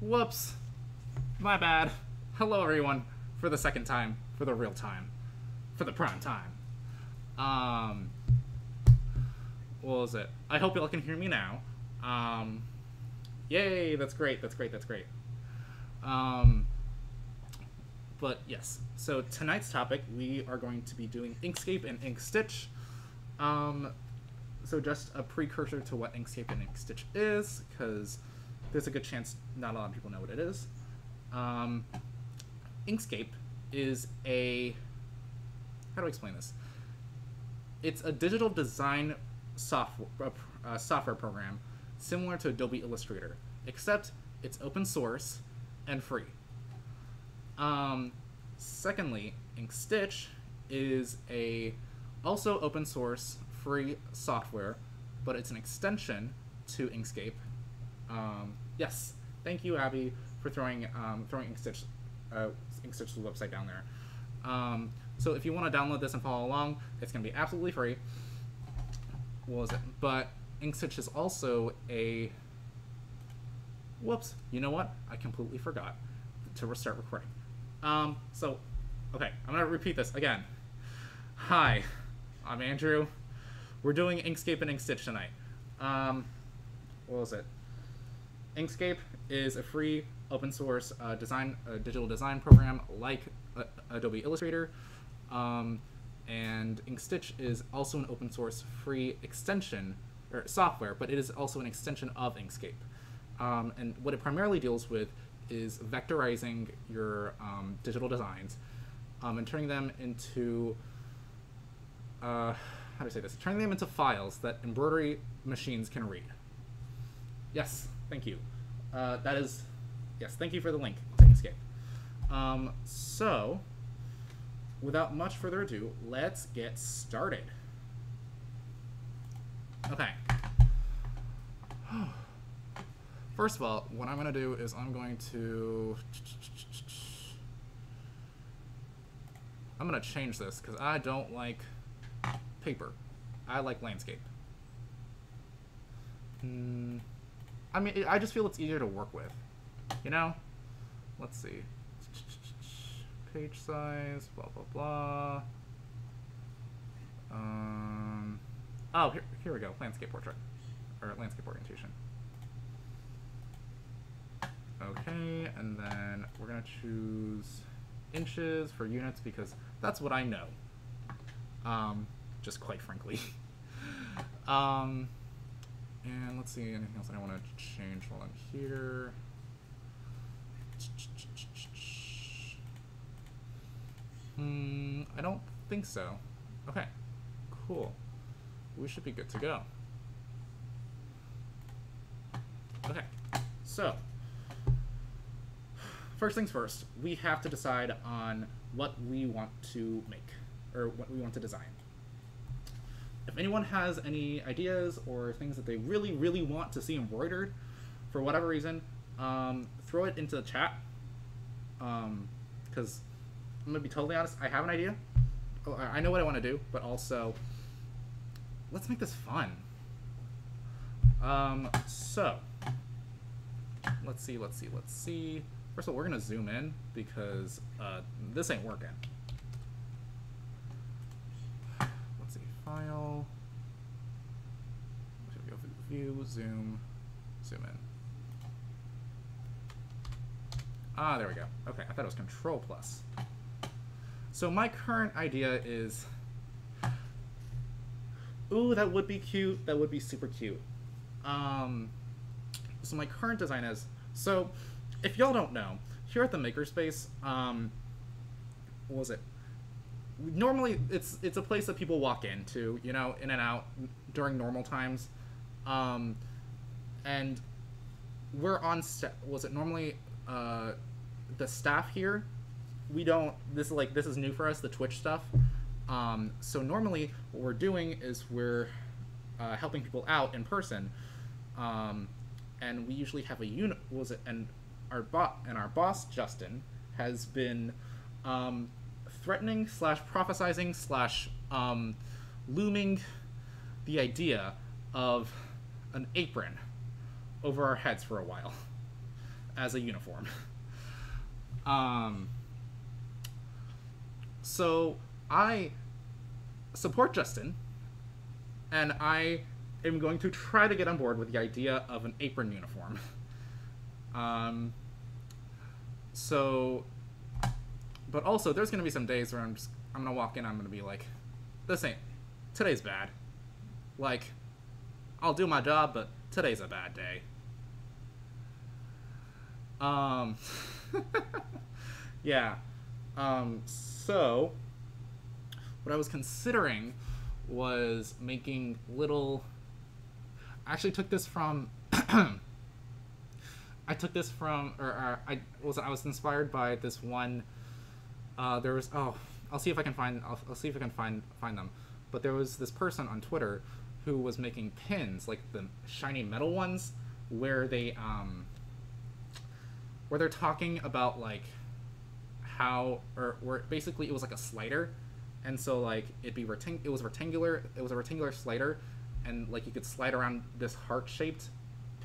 Whoops. My bad. Hello, everyone. For the second time. For the real time. For the prime time. What was it? I hope y'all can hear me now. Yay, that's great, that's great, that's great. But yes, so tonight's topic, we are going to be doing Inkscape and Inkstitch. So just a precursor to what Inkscape and Inkstitch is, because there's a good chance not a lot of people know what it is. Inkscape is a, how do I explain this? It's a digital design software program similar to Adobe Illustrator, except it's open source and free. Secondly, Inkstitch is also open source, free software, but it's an extension to Inkscape. Yes, thank you, Abby, for throwing Inkstitch's website down there. So if you want to download this and follow along, it's going to be absolutely free. What was it? But Inkstitch is also a... Whoops. You know what? I completely forgot to restart recording. So, okay. I'm going to repeat this again. Hi, I'm Andrew. We're doing Inkscape and Inkstitch tonight. What was it? Inkscape is a free, open source digital design program like Adobe Illustrator. And Inkstitch is also an open source free extension or software, but it is also an extension of Inkscape. And what it primarily deals with is vectorizing your digital designs and turning them into, how do I say this? Turning them into files that embroidery machines can read. Yes, thank you. Yes, thank you for the link to Inkscape. So, without much further ado, let's get started. Okay. First of all, what I'm going to do is I'm going to change this because I don't like paper. I like landscape. I mean, I just feel it's easier to work with, you know? Let's see. Page size, blah, blah, blah. Oh, here we go. Landscape portrait. Or landscape orientation. Okay, and then we're going to choose inches for units because that's what I know. Just quite frankly. And let's see, anything else I want to change while I'm here. I don't think so. Okay, cool. We should be good to go. Okay, so first things first, we have to decide on what we want to make or what we want to design. If anyone has any ideas or things that they really, really want to see embroidered for whatever reason, throw it into the chat, because I'm gonna be totally honest, I have an idea. I know what I want to do, but also let's make this fun. So let's see, let's see, let's see. First of all, we're gonna zoom in because this ain't working. Let's see, file. Should we go for view, zoom in? Ah, there we go. Okay, I thought it was Control plus. So my current idea is, ooh, that would be cute. That would be super cute. So my current design is, so if y'all don't know, here at the Makerspace, what was it? Normally, it's a place that people walk into, you know, in and out during normal times, and we're on. Was it normally the staff here? We don't, this is new for us, the Twitch stuff. So normally what we're doing is we're helping people out in person. And we usually have a unit, and our boss, Justin, has been threatening / prophesizing / looming the idea of an apron over our heads for a while. as a uniform. So I support Justin, and I am going to try to get on board with the idea of an apron uniform. But also there's going to be some days where I'm going to walk in, I'm going to be like, today's bad. Like, I'll do my job, but today's a bad day. Yeah. So what I was considering was making little, I actually took this from, I was inspired by this one, there was, I'll see if I can find, I'll see if I can find them, but there was this person on Twitter who was making pins, like the shiny metal ones, where they're talking about, like, how, or basically it was like a slider, and so, like, it was a rectangular slider, and, like, you could slide around this heart-shaped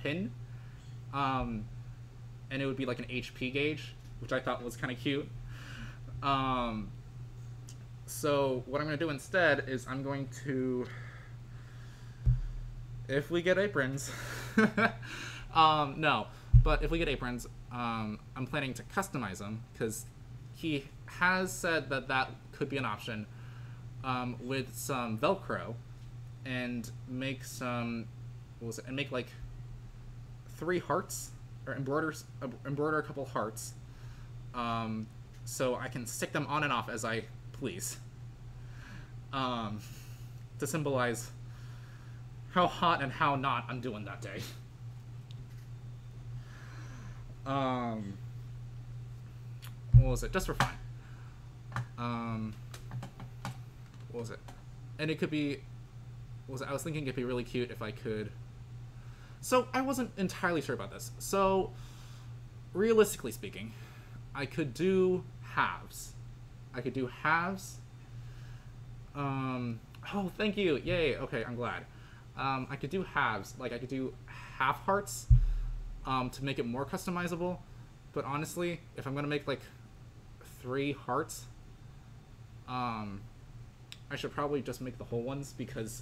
pin, and it would be like an HP gauge, which I thought was kind of cute. So what I'm going to do instead is I'm going to, if we get aprons, no, but if we get aprons, I'm planning to customize them, because he has said that that could be an option, with some Velcro, and make some, and make like 3 hearts, or embroider a couple hearts, so I can stick them on and off as I please, to symbolize how hot and how not I'm doing that day. What was it? Just for fun. What was it? And it could be, I was thinking it'd be really cute if I could. So I wasn't entirely sure about this. So realistically speaking, I could do halves. Oh, thank you. Yay. Okay, I'm glad. I could do halves. Like, I could do half hearts, to make it more customizable. But honestly, if I'm going to make, like, 3 hearts, I should probably just make the whole ones, because,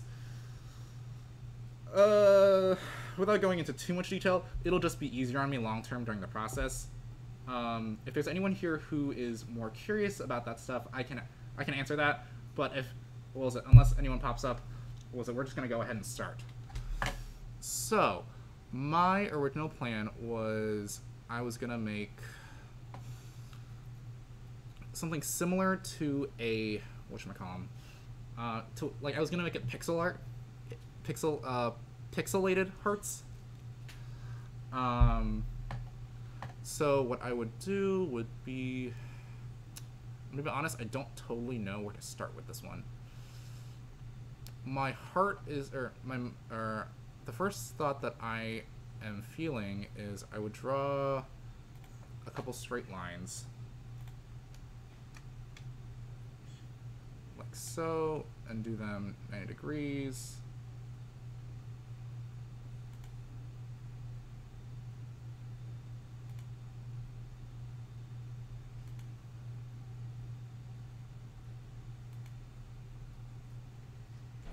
without going into too much detail, it'll just be easier on me long term during the process. If there's anyone here who is more curious about that stuff, I can answer that, but if, unless anyone pops up, we're just going to go ahead and start. So, my original plan was, I was going to make something similar to a, whatchamacallum, like, I was going to make it pixel art, pixelated hearts. So what I would do would be, I'm going to be honest, I don't totally know where to start with this one. My heart is, the first thought that I am feeling is I would draw a couple straight lines, like so, and do them 90 degrees.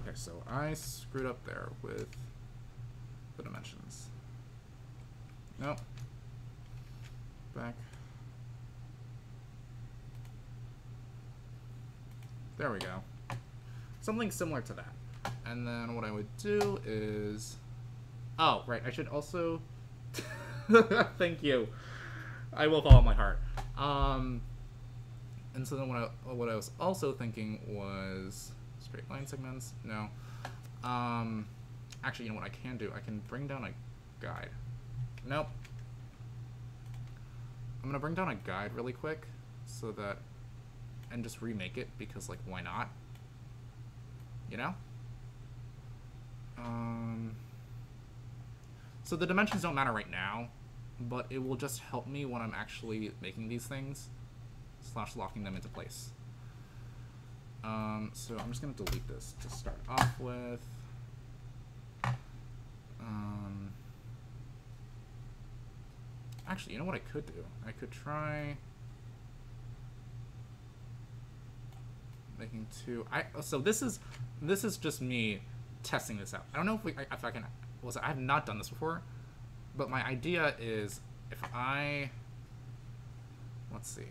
Okay, so I screwed up there with the dimensions. Nope. Back. There we go. Something similar to that. And then what I would do is, oh, right, I should also, thank you. I will follow my heart. And so then what I was also thinking was straight line segments. No. Actually, you know what I can do? I can bring down a guide. Nope. I'm gonna bring down a guide really quick so that, and just remake it, because, like, why not? You know? So the dimensions don't matter right now, but it will just help me when I'm actually making these things, / locking them into place. So I'm just gonna delete this to start off with. Actually, you know what I could do? I could try making two. So this is just me testing this out. I don't know if I can. Well, I have not done this before, but my idea is if I, let's see.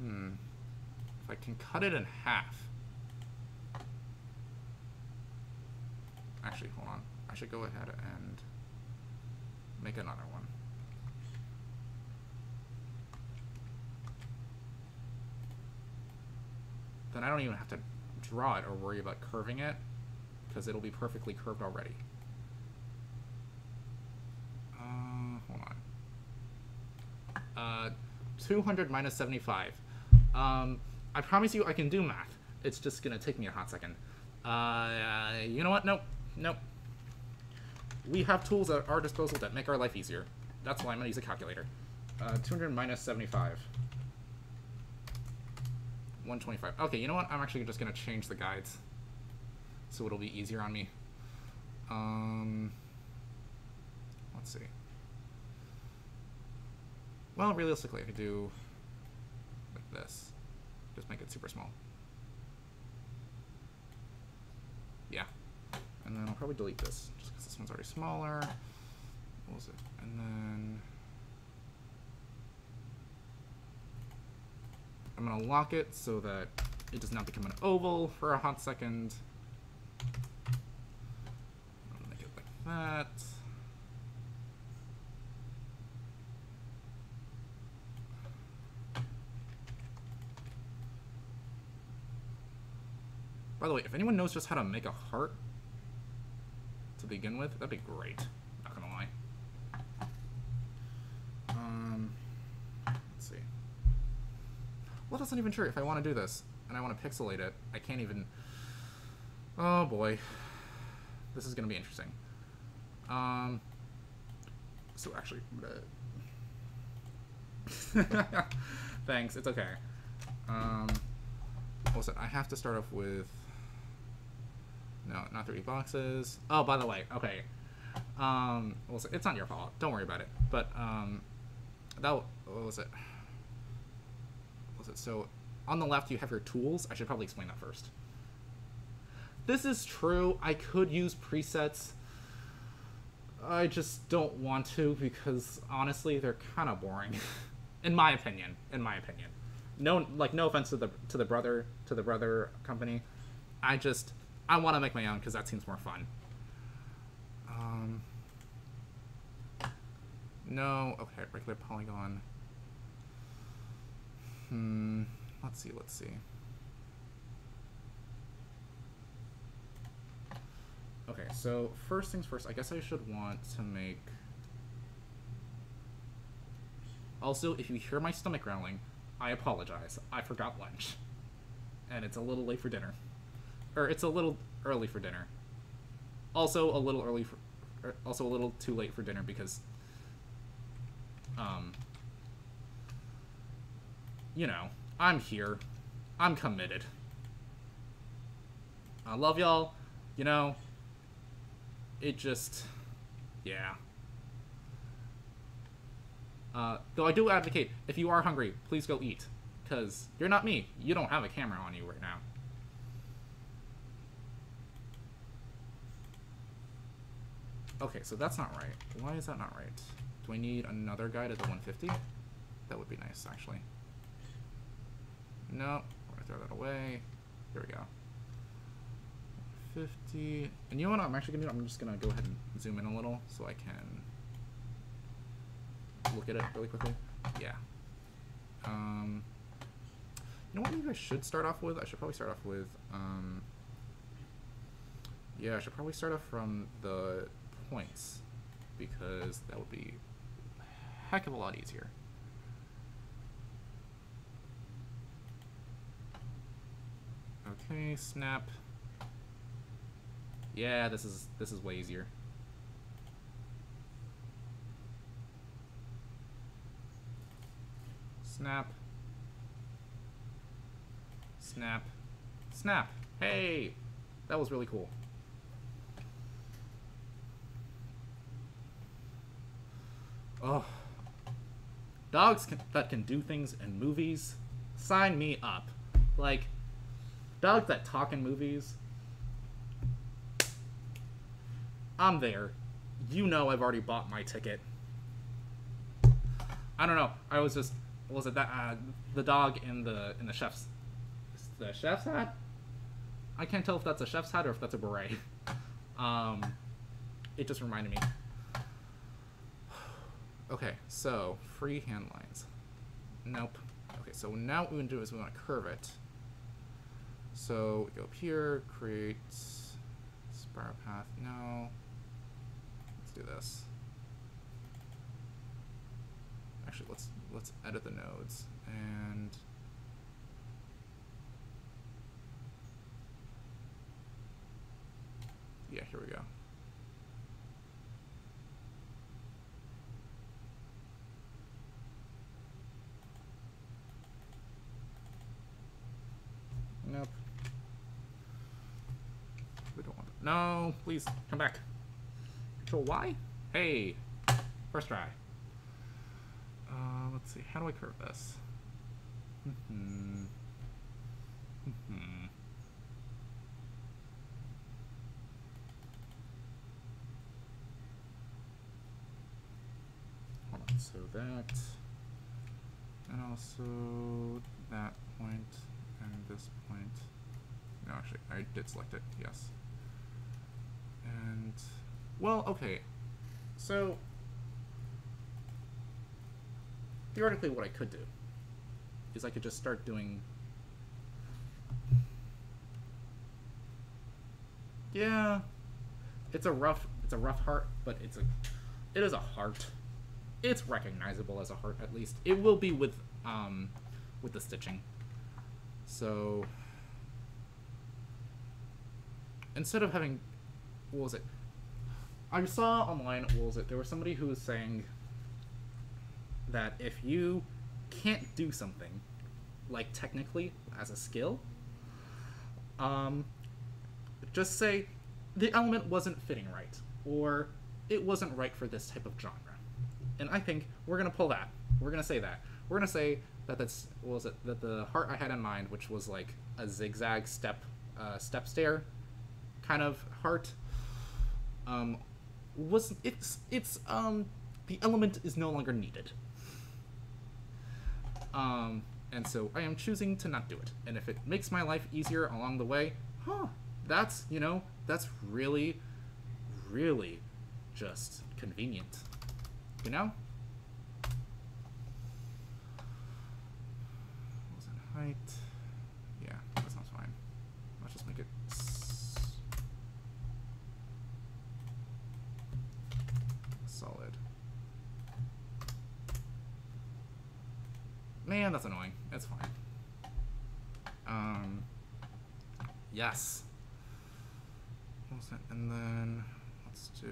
If I can cut it in half. Actually, hold on. I should go ahead and make another one. Then I don't even have to draw it or worry about curving it, because it'll be perfectly curved already. Hold on. 200 minus 75. I promise you I can do math. It's just going to take me a hot second. You know what? Nope. Nope. We have tools at our disposal that make our life easier. That's why I'm going to use a calculator. 200 minus 75. 125. Okay, you know what? I'm actually just going to change the guides so it'll be easier on me. Let's see. Well, realistically, I could do like this. Just make it super small. Yeah. And then I'll probably delete this, just because this one's already smaller. What was it? And then I'm going to lock it so that it does not become an oval for a hot second. I'm going to make it like that. By the way, if anyone knows just how to make a heart to begin with, that'd be great. Not going to lie. Let's see. Well, that's not even true. If I want to do this, and I want to pixelate it, I can't even... Oh, boy. This is going to be interesting. So, actually... Thanks, it's okay. Also, I have to start off with... No, not 3D boxes. Oh, by the way, okay. Well, it's not your fault. Don't worry about it. But, what was it? So, on the left, you have your tools. I should probably explain that first. This is true. I could use presets. I just don't want to because, honestly, they're kind of boring. In my opinion. In my opinion. No, like, no offense to the brother company. I want to make my own because that seems more fun. No, okay, regular polygon. Let's see. Okay, so first things first, I guess I should want to make... Also, if you hear my stomach growling, I apologize. I forgot lunch. And it's a little late for dinner. Or it's a little early for dinner. Also a little too late for dinner because, you know, I'm here. I'm committed. I love y'all. You know, it just, yeah. Though I do advocate, if you are hungry, please go eat. Because you're not me. You don't have a camera on you right now. Okay, so that's not right. Why is that not right? Do I need another guide at the 150? That would be nice, actually. No, we're gonna throw that away. Here we go. 50. And you know what I'm actually gonna do? I'm just gonna go ahead and zoom in a little so I can look at it really quickly. Yeah. You know what maybe I should start off with? I should probably start off with, yeah, I should probably start off from the points, because that would be a heck of a lot easier. Okay, snap. Yeah, this is way easier. Snap. Snap. Snap. Hey, that was really cool. Oh, dogs that can do things in movies, sign me up. Like, dogs that talk in movies, I'm there. You know, I've already bought my ticket. I don't know. I was just, was it that the dog in the chef's hat? I can't tell if that's a chef's hat or if that's a beret. It just reminded me. Okay, so free hand lines. Nope. Okay, so now what we want to do is we want to curve it. So we go up here, create spiral path. No. Let's do this. Actually, let's edit the nodes and. Yeah, here we go. Nope. We don't want that. No, please, come back. Control Y? Hey, first try. Let's see, how do I curve this? Hold on, so that, and also that point, and this point. No, actually, I did select it, yes. And, well, okay, so theoretically what I could do is I could just start doing, yeah, it's a rough heart, but it is a heart. It's recognizable as a heart, at least. It will be with the stitching. So instead of having, what was it? I saw online, what was it? There was somebody who was saying that if you can't do something, like technically, as a skill, just say the element wasn't fitting right, or it wasn't right for this type of genre. And I think we're gonna pull that. We're gonna say that. We're gonna say that that's, what was it, that the heart I had in mind, which was like a zigzag step stair kind of heart, wasn't, the element is no longer needed. And so I am choosing to not do it. And if it makes my life easier along the way, huh, that's, you know, that's really, really just convenient, you know? What was that height? Yeah, that sounds fine. Let's just make it. Man, that's annoying. That's fine. Yes. What was that? And then let's do.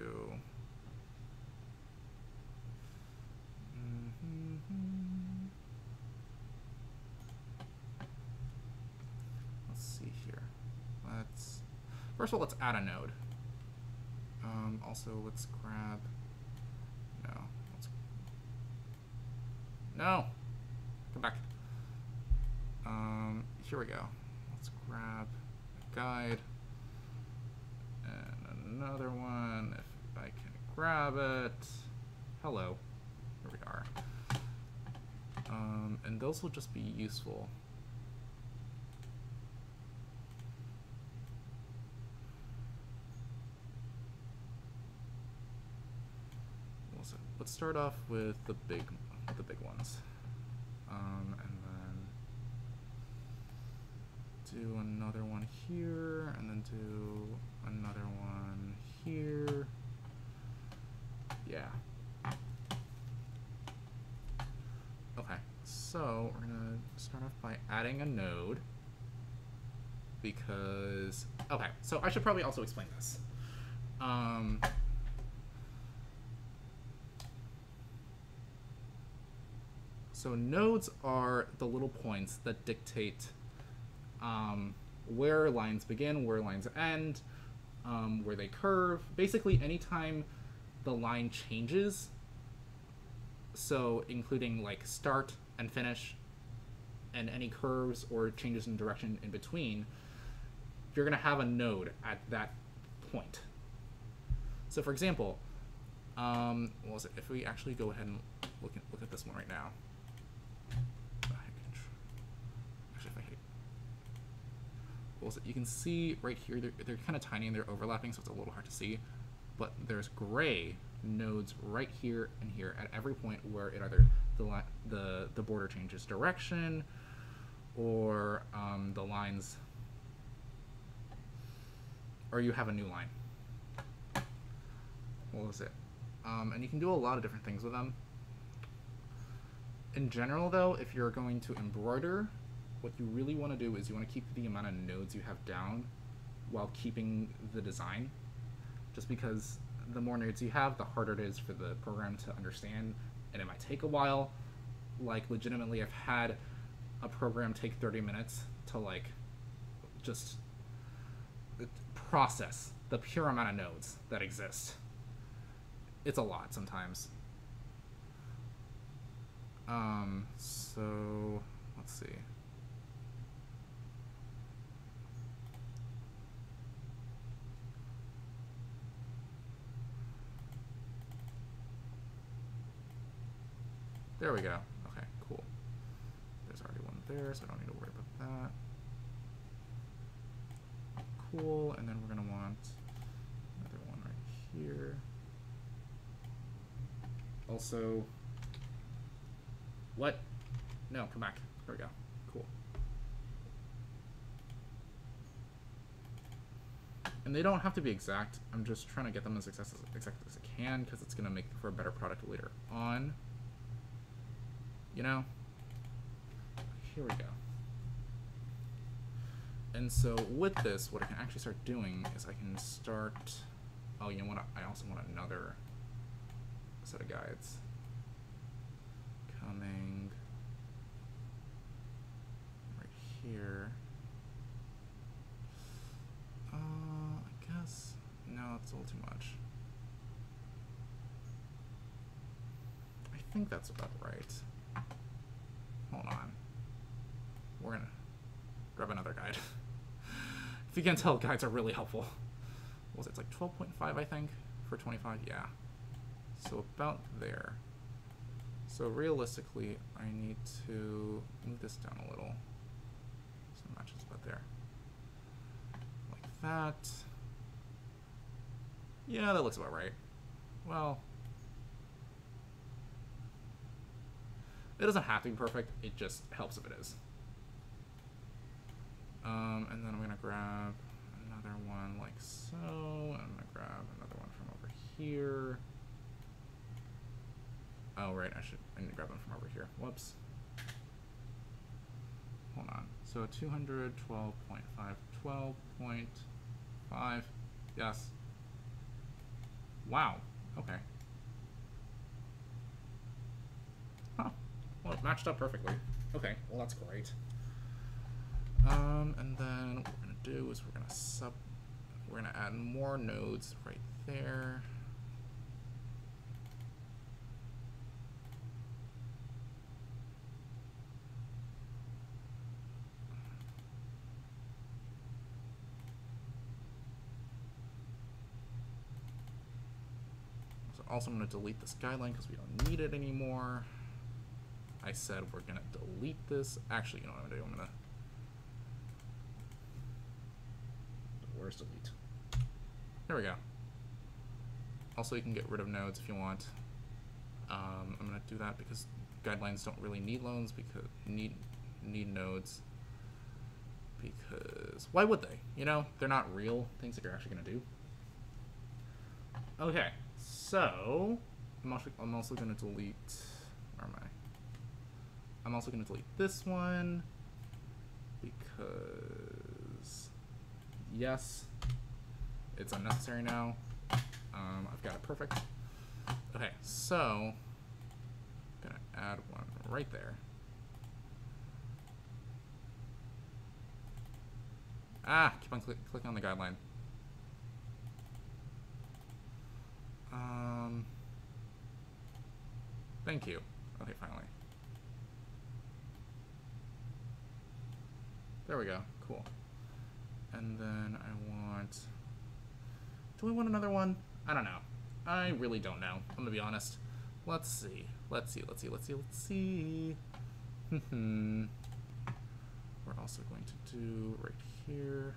Let's see here. Let's first of all, let's add a node. Also, let's grab. No. Let's... No. Come back. Here we go. Let's grab a guide and another one if I can grab it. Hello. Here we are. And those will just be useful. Also, let's start off with the big ones. And then do another one here, and then do another one here. Yeah. Okay, so we're gonna start off by adding a node because, okay, so I should probably also explain this. So nodes are the little points that dictate where lines begin, where lines end, where they curve. Basically, anytime the line changes, so including like start and finish and any curves or changes in direction in between, you're going to have a node at that point. So for example, what was it? If we actually go ahead and look at this one right now. Actually, if I hit, what was it? You can see right here, they're kind of tiny and they're overlapping, so it's a little hard to see, but there's gray nodes right here and here at every point where it either the border changes direction, or the lines, or you have a new line. What was it? And you can do a lot of different things with them. In general, though, if you're going to embroider, what you really want to do is you want to keep the amount of nodes you have down while keeping the design, just because the more nodes you have, the harder it is for the program to understand, and it might take a while. Like, legitimately, I've had a program take 30 minutes to, like, just process the pure amount of nodes that exist. It's a lot sometimes. So, let's see. There we go. Okay, cool. There's already one there, so I don't need to worry about that. Cool, and then we're gonna want another one right here. Also, what? No, come back. There we go. Cool. And they don't have to be exact. I'm just trying to get them as exact as I can, because it's gonna make for a better product later on. You know? Here we go. And so with this, what I can actually start doing is I can start, oh, you know what? I also want another set of guides. Coming right here. I guess, no, that's a little too much. I think that's about right. Hold on. We're gonna grab another guide. If you can tell, guides are really helpful. What was it? It's like 12.5, I think, for 25. Yeah. So about there. So realistically, I need to move this down a little. So not just about there. Like that. Yeah, that looks about right. Well, it doesn't have to be perfect, it just helps if it is. And then I'm gonna grab another one like so, and I'm gonna grab another one from over here. Oh right, I need to grab one from over here, whoops. Hold on, so 212.5, 12.5, yes. Wow, okay. Well, it matched up perfectly. Okay, well that's great. And then what we're gonna do is we're gonna add more nodes right there. So also I'm gonna delete this guideline because we don't need it anymore. I said we're gonna delete this. Actually, you know what I'm gonna do? I'm gonna. Where's delete? There we go. Also, you can get rid of nodes if you want. I'm gonna do that because guidelines don't really need loans because need nodes. Because why would they? You know, they're not real things that you're actually gonna do. Okay, so I'm also gonna delete. Where am I? I'm also going to delete this one because, yes, it's unnecessary now. I've got it perfect. Okay, so I'm going to add one right there. Ah, keep on clicking on the guideline. Thank you. Okay, finally. There we go. Cool. And then I want... Do we want another one? I don't know. I really don't know. I'm gonna be honest. Let's see. Let's see. We're also going to do right here.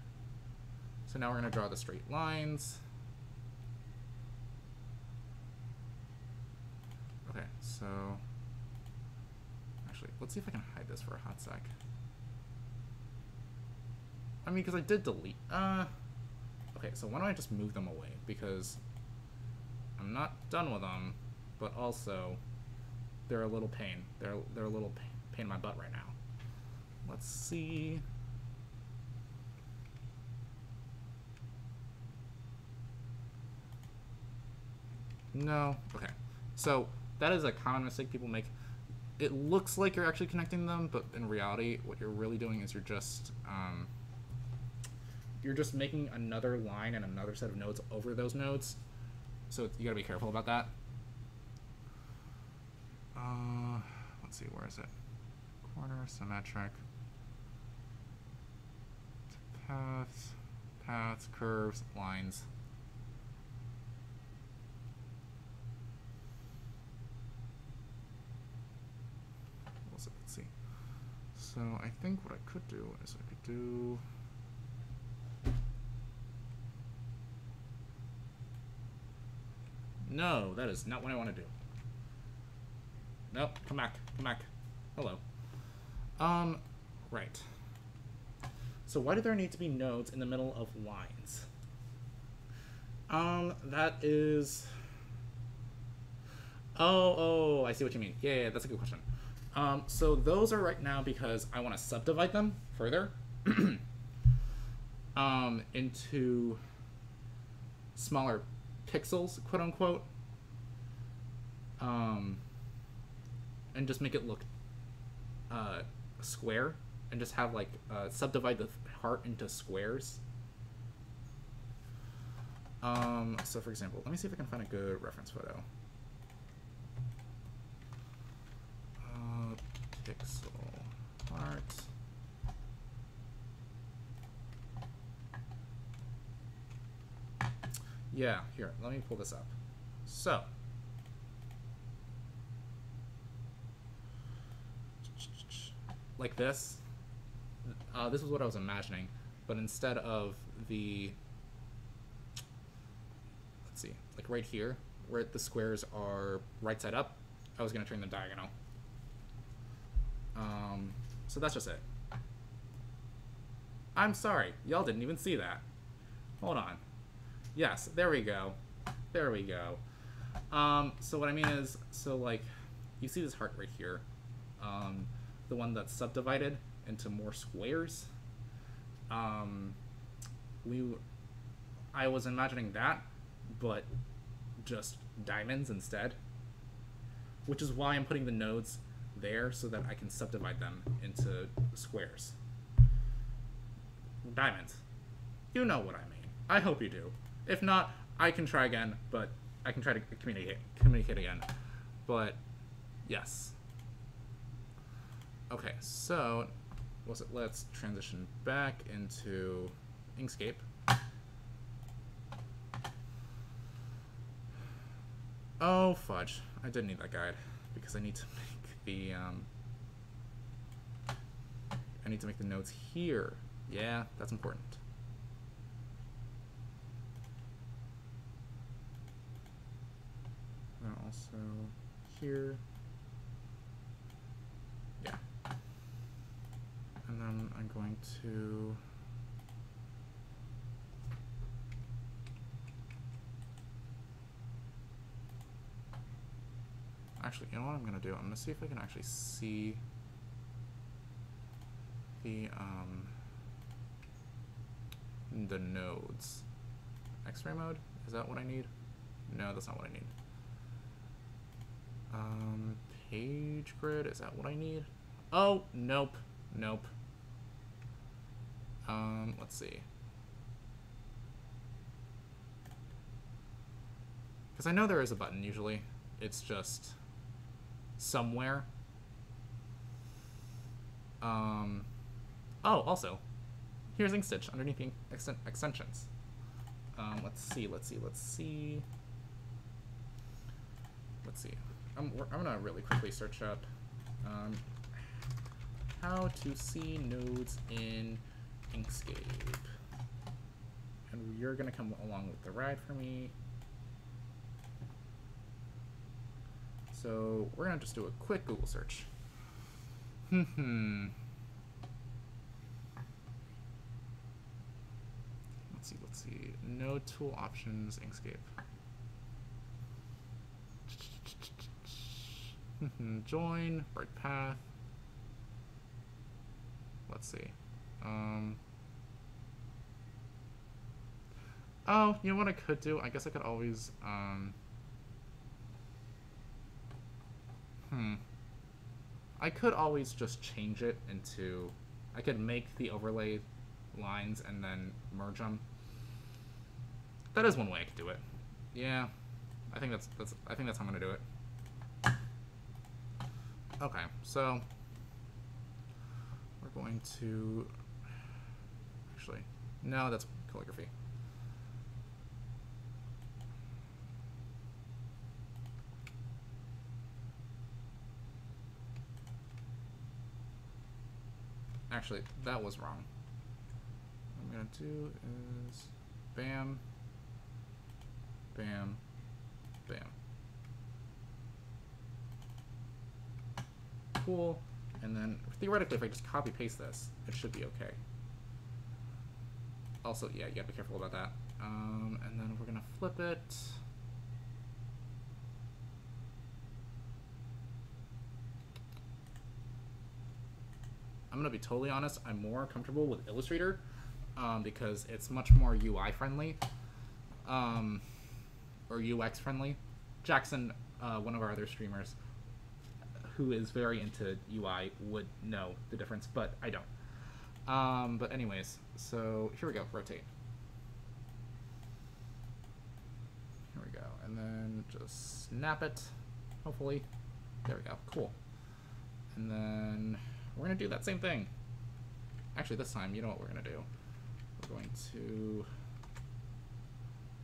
So now we're gonna draw the straight lines. Okay, so actually, let's see if I can hide this for a hot sec. I mean, because I did delete. Okay, so why don't I just move them away? Because I'm not done with them, but also they're a little pain. They're a little pain in my butt right now. Let's see. No. Okay. So that is a common mistake people make. It looks like you're actually connecting them, but in reality, what you're really doing is you're just making another line and another set of nodes over those nodes. So you gotta be careful about that. Let's see, where is it? Corner, symmetric, paths, curves, lines. Let's see. So I think what I could do is I could do. No, that is not what I want to do. Nope, come back. Hello. Right. So why do there need to be nodes in the middle of lines? That is... Oh, I see what you mean. Yeah, that's a good question. So those are right now because I want to subdivide them further into smaller pixels, quote unquote, and just make it look square, and just have like subdivide the heart into squares. So for example, let me see if I can find a good reference photo. Pixel heart. Yeah, here, let me pull this up. So, like this, this is what I was imagining, but instead of the, let's see, like right here, where the squares are right side up, I was gonna turn them diagonal. So that's just it. I'm sorry, y'all didn't even see that. Hold on. Yes, there we go. There we go. So what I mean is, so like, you see this heart right here, the one that's subdivided into more squares. I was imagining that, but just diamonds instead, which is why I'm putting the nodes there so that I can subdivide them into squares. Diamonds. You know what I mean. I hope you do. If not, I can try again, but I can try to communicate again. But yes. Okay, so let's transition back into Inkscape. Oh fudge! I did need that guide because I need to make the notes here. Yeah, that's important. And also here. Yeah. And then I'm going to... Actually, you know what I'm going to do? I'm going to see if I can actually see the nodes. X-ray mode? Is that what I need? No, that's not what I need. Page grid, is that what I need? Oh, nope. Let's see. Because I know there is a button usually. It's just somewhere. Oh, also, here's Inkstitch underneath the extensions. Let's see. I'm gonna really quickly search up how to see nodes in Inkscape. And you're gonna come along with the ride for me. So we're gonna just do a quick Google search. Let's see. Node tool options, Inkscape. Join, word path. Let's see. Oh, you know what I could do? I guess I could always, I could always just change it into, I could make the overlay lines and then merge them. That is one way I could do it. Yeah, I think that's how I'm gonna do it. Okay, so we're going to actually no, that's calligraphy. Actually, that was wrong. What I'm gonna do is bam, bam, bam. Cool. And then theoretically, if I just copy paste this, it should be okay. Also, yeah, you gotta be careful about that. And then we're gonna flip it. I'm gonna be totally honest. I'm more comfortable with Illustrator because it's much more UI friendly or UX friendly. Jackson, one of our other streamers, who is very into UI, would know the difference, but I don't. But anyways, so here we go, rotate. Here we go, and then just snap it, hopefully. There we go, cool. And then we're gonna do that same thing. Actually, this time, you know what we're gonna do. We're going to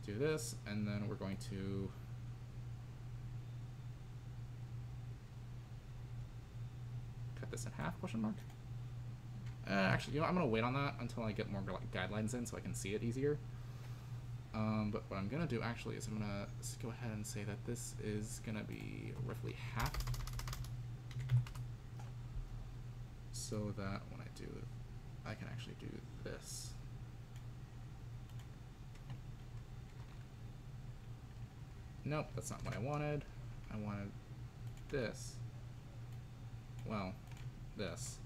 do this, and then we're going to this in half, question mark. Actually, you know what? I'm gonna wait on that until I get more like guidelines in so I can see it easier. But what I'm gonna do actually is I'm gonna go ahead and say that this is gonna be roughly half, so that when I do it, I can actually do this. Nope, that's not what I wanted. I wanted this. Well, this.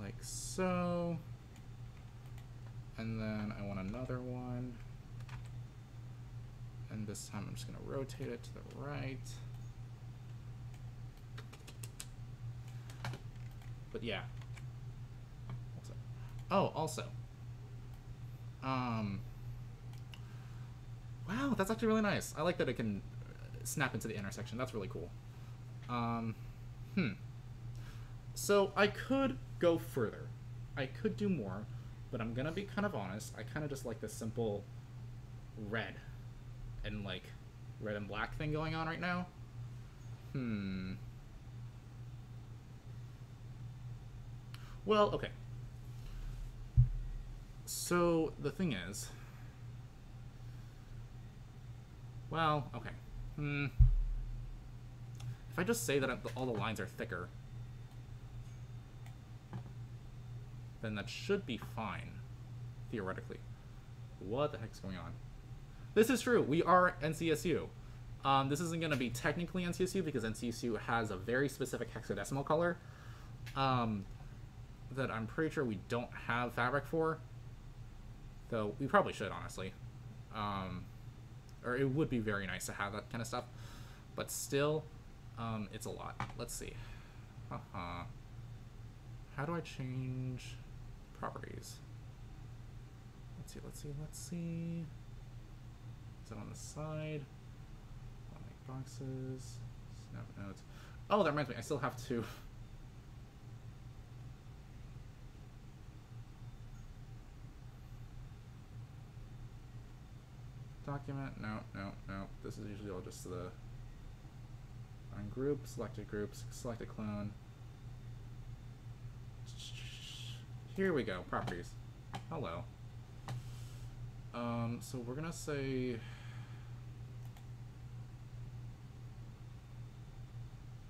Like so. And then I want another one. And this time I'm just going to rotate it to the right. But yeah. Oh, also. Wow, that's actually really nice. I like that it can snap into the intersection. That's really cool. So I could go further. I could do more, but I'm gonna be kind of honest. I kind of just like the simple red and like red and black thing going on right now. Well, okay. So the thing is, well, okay. If I just say that all the lines are thicker, then that should be fine, theoretically. What the heck's going on? This is true. We are NCSU. This isn't going to be technically NCSU because NCSU has a very specific hexadecimal color that I'm pretty sure we don't have fabric for, though we probably should, honestly. Or it would be very nice to have that kind of stuff, but still, it's a lot. Let's see. How do I change properties? Let's see. Is it on the side? boxes, snap notes. Oh, that reminds me, I still have to... document, no. This is usually all just the... on groups, select a clone. Here we go, properties. Hello. So we're gonna say...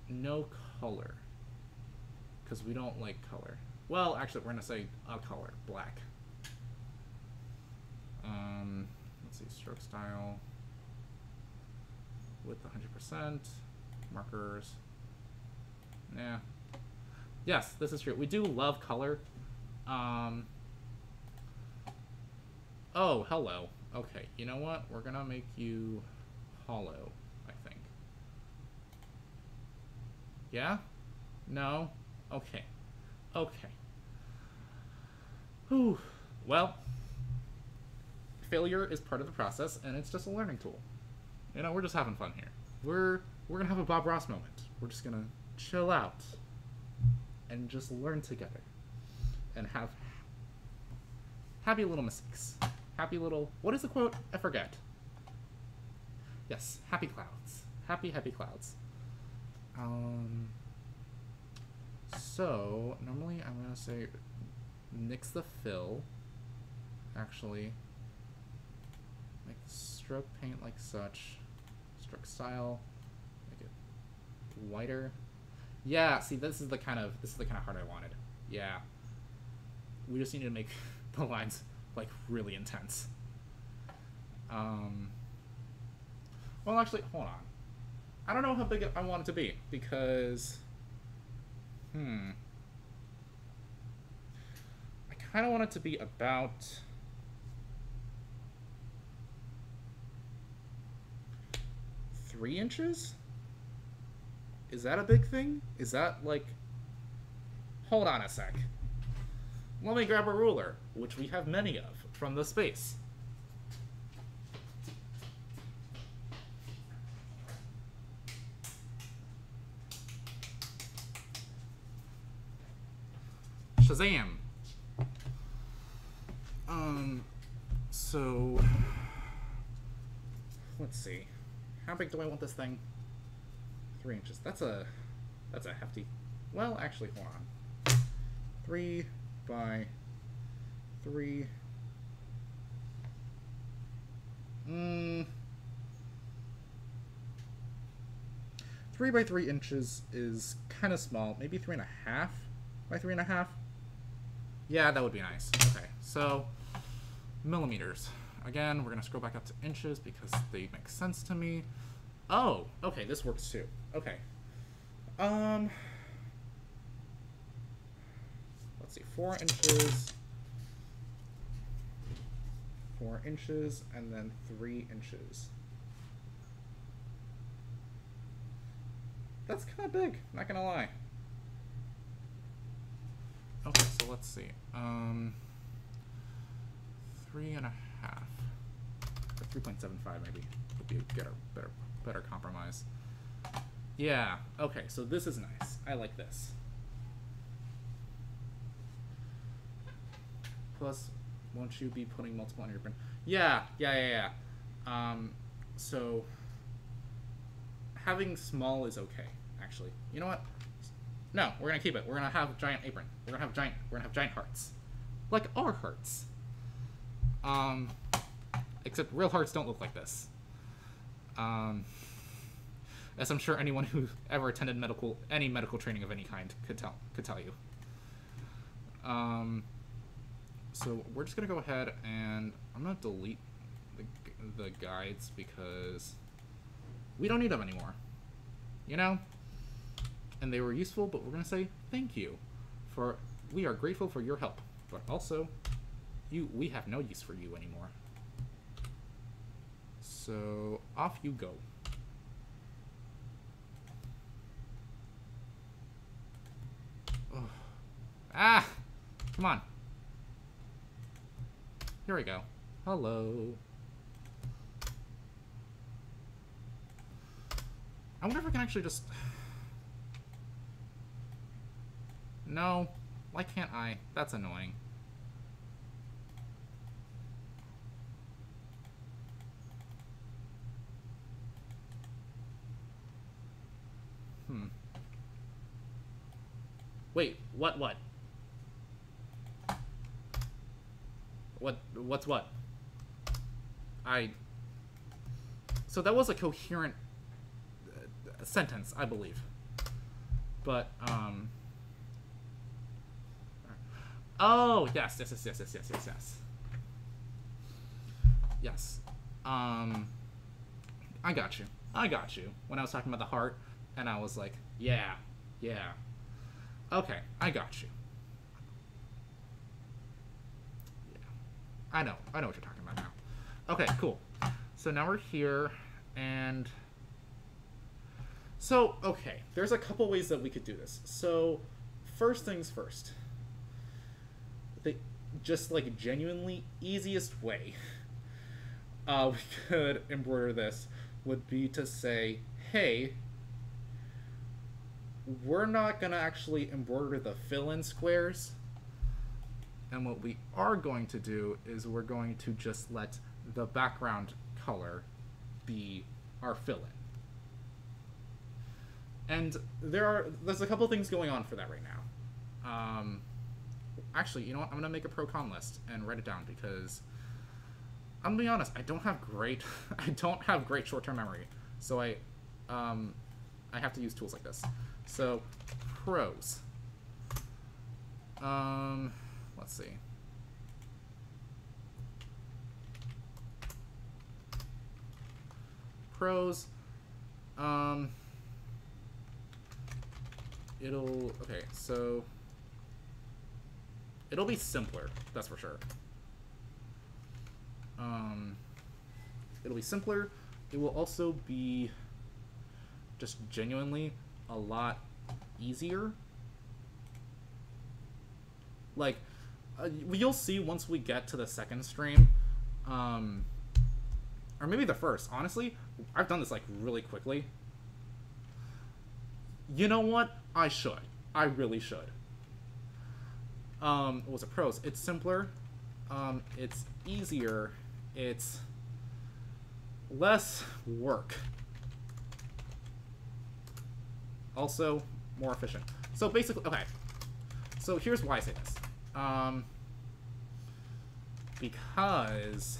no color, because we don't like color. Well, actually, we're gonna say a color, black. Let's see, stroke style with 100%, markers. Yeah. Yes, this is true. We do love color. Oh, hello. Okay, you know what? We're gonna make you hollow. Yeah? No? Okay. Okay. Whew. Well, failure is part of the process, and it's just a learning tool. You know, we're just having fun here. We're gonna have a Bob Ross moment. We're just gonna chill out and just learn together and have happy little mistakes. Happy little... what is the quote? I forget. Yes, happy clouds. Happy, happy clouds. So normally I'm gonna say nix the fill, actually make stroke paint like such, stroke style, make it whiter. Yeah, see, this is the kind of heart I wanted. Yeah, we just need to make the lines like really intense. Well, actually, hold on, I don't know how big I want it to be, because, I kind of want it to be about, "3 inches? Is that a big thing? Is that, like, hold on a sec. Let me grab a ruler, which we have many of from the space. Shazam! So... let's see. How big do I want this thing? 3 inches. That's a hefty... well, actually, hold on. 3 by 3... mm... 3 by 3 inches is kind of small. Maybe 3.5 by 3.5? Yeah, that would be nice. Okay, so millimeters. Again, we're gonna scroll back up to inches because they make sense to me. Oh, okay, this works too. Okay. Let's see, 4 inches. 4 inches and then 3 inches. That's kinda big, not gonna lie. Okay, so let's see. 3.5, or 3.75 maybe would be a better compromise. Yeah. Okay, so this is nice. I like this. Plus, won't you be putting multiple on your print? Yeah. So having small is okay, actually. You know what? No, we're gonna keep it. We're gonna have giant apron. We're gonna have giant hearts, like our hearts. Except real hearts don't look like this. As I'm sure anyone who ever attended any medical training of any kind could tell you. So we're just gonna go ahead and I'm gonna delete the guides because we don't need them anymore. You know. And they were useful, but we're going to say thank you, for we are grateful for your help, but also we have no use for you anymore. So off you go. Ugh. Ah, come on. Here we go. Hello. I wonder if I can actually just... No. Why can't I? That's annoying. Wait, what? What's what? So that was a coherent sentence, I believe. But, oh, yes. I got you. When I was talking about the heart, and I was like, yeah. Okay, I got you. Yeah. I know what you're talking about now. Okay, cool. So now we're here, and... So, okay, there's a couple ways that we could do this. So, first things first. The just, like, genuinely easiest way we could embroider this would be to say, hey... We're not going to actually embroider the fill-in squares. And what we are going to do is we're going to just let the background color be our fill-in. And there's a couple things going on for that right now. Actually, you know what? I'm going to make a pro-con list and write it down because I'm going to be honest. I don't have great short-term memory. So I have to use tools like this. So, pros. Let's see. Pros. It'll be simpler, that's for sure. It'll be simpler. It will also be just genuinely a lot easier. Like, you'll see once we get to the second stream, or maybe the first. Honestly, I've done this like really quickly. You know what? I really should. What was it? Pros. It's simpler. It's easier. It's less work. Also, more efficient. So basically, okay. So here's why I say this. Because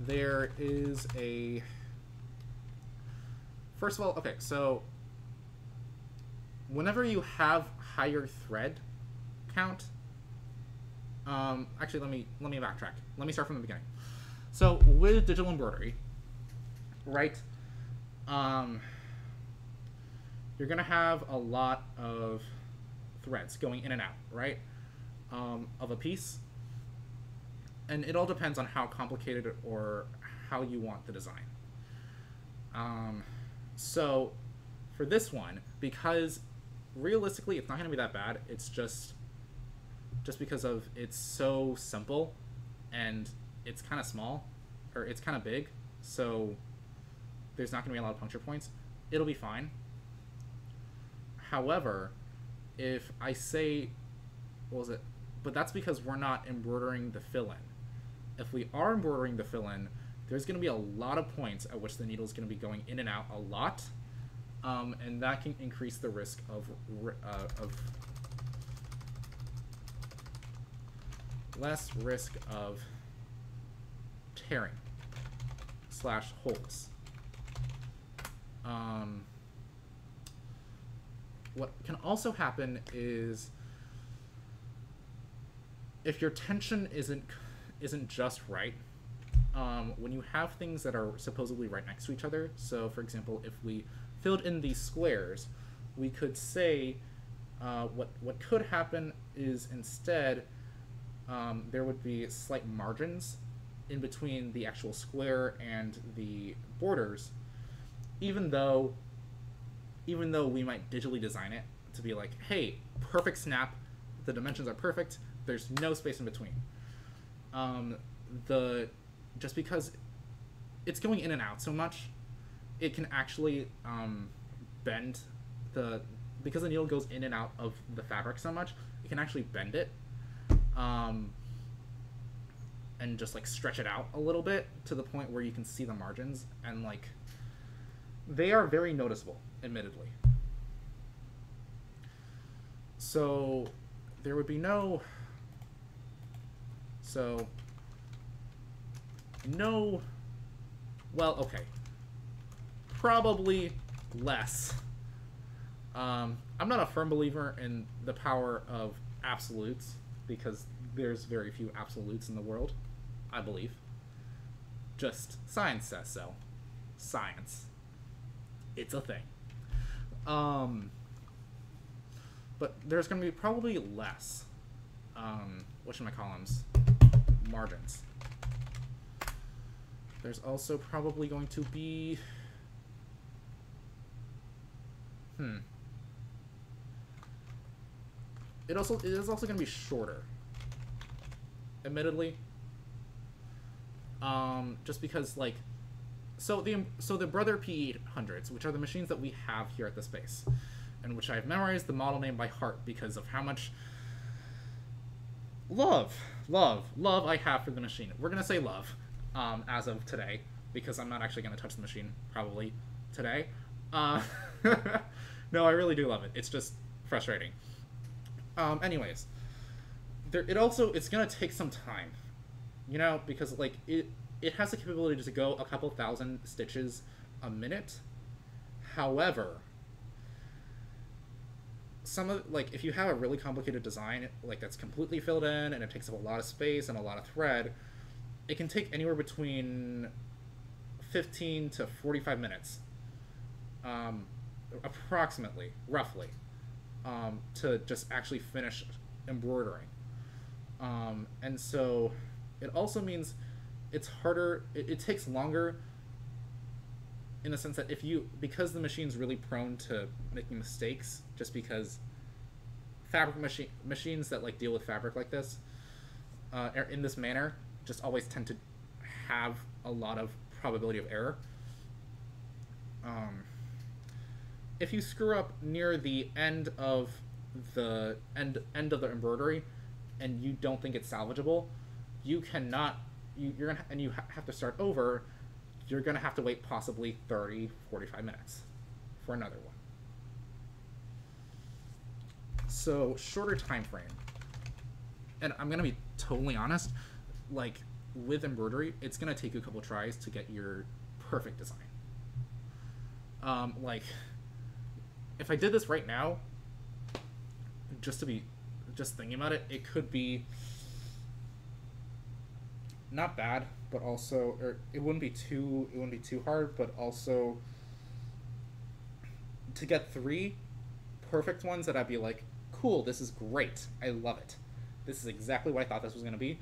there is a... First of all, okay, so whenever you have higher thread count... actually, let me backtrack. Let me start from the beginning. So with digital embroidery, right... you're going to have a lot of threads going in and out, right, of a piece. And it all depends on how complicated or how you want the design. So for this one, because realistically it's not going to be that bad, it's just because of it's so simple and it's kind of small, or it's kind of big, so there's not going to be a lot of puncture points. It'll be fine. However, if I say, what was it? But that's because we're not embroidering the fill-in. If we are embroidering the fill-in, there's going to be a lot of points at which the needle is going to be going in and out a lot, and that can increase the risk of less risk of tearing / holes. What can also happen is if your tension isn't just right, when you have things that are supposedly right next to each other. So, for example, if we filled in these squares, we could say what could happen is instead there would be slight margins in between the actual square and the borders, even though we might digitally design it to be like, hey, perfect snap, the dimensions are perfect, there's no space in between. Just because it's going in and out so much, it can actually bend the, because the needle goes in and out of the fabric so much, it can actually bend it and just like stretch it out a little bit to the point where you can see the margins, and like they are very noticeable, admittedly. So there would be no, well, okay, probably less. I'm not a firm believer in the power of absolutes, because there's very few absolutes in the world, I believe. Just science says so. Science. It's a thing. But there's going to be probably less, whatchamacallums, margins. There's also probably going to be, It is also going to be shorter, admittedly. Just because, like, so the Brother PE800s, which are the machines that we have here at the space, and which I have memorized the model name by heart because of how much love I have for the machine. We're gonna say love, as of today, because I'm not actually gonna touch the machine probably today. No, I really do love it. It's just frustrating. Anyways, it's gonna take some time, you know, because like it has the capability to go a couple thousand stitches a minute. However, like if you have a really complicated design, like that's completely filled in and it takes up a lot of space and a lot of thread, it can take anywhere between 15 to 45 minutes. Approximately, roughly, to just actually finish embroidering. And so it also means it's harder, it takes longer in the sense that because the machine's really prone to making mistakes, just because fabric machines that like deal with fabric like this, in this manner, just always tend to have a lot of probability of error. If you screw up near the end of the end of the embroidery, and you don't think it's salvageable, you cannot. You have to start over. You're gonna have to wait possibly 30, 45 minutes for another one. So shorter time frame. And I'm gonna be totally honest. Like with embroidery, it's gonna take you a couple tries to get your perfect design. Like, if I did this right now, just thinking about it, it could be not bad, but also, or it wouldn't be too hard, but also to get 3 perfect ones that I'd be like, cool, this is great, I love it, this is exactly what I thought this was gonna be.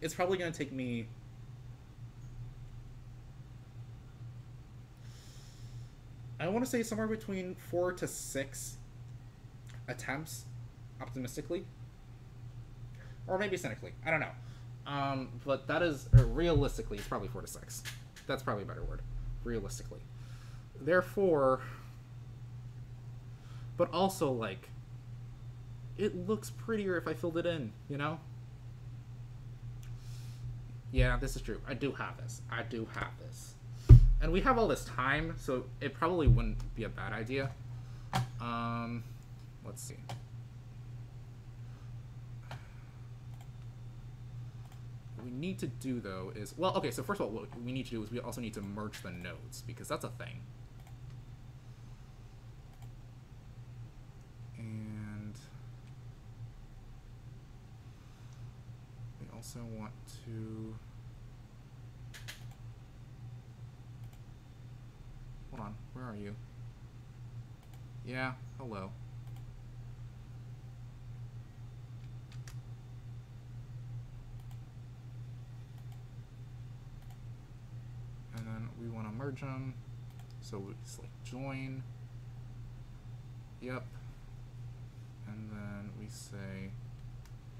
It's probably gonna take me I want to say somewhere between 4 to 6 attempts, optimistically, or maybe cynically. I don't know, but that is, or realistically, it's probably 4 to 6. That's probably a better word, realistically. Therefore, but also like, it looks prettier if I filled it in, you know. Yeah, this is true. I do have this. And we have all this time, so it probably wouldn't be a bad idea. Let's see. What we need to do, though, is... Well, okay, so first of all, what we need to do is we also need to merge the nodes, because that's a thing. And... we also want to... Hold on, where are you? Yeah, hello. And then we want to merge them, so we just like join. Yep. And then we say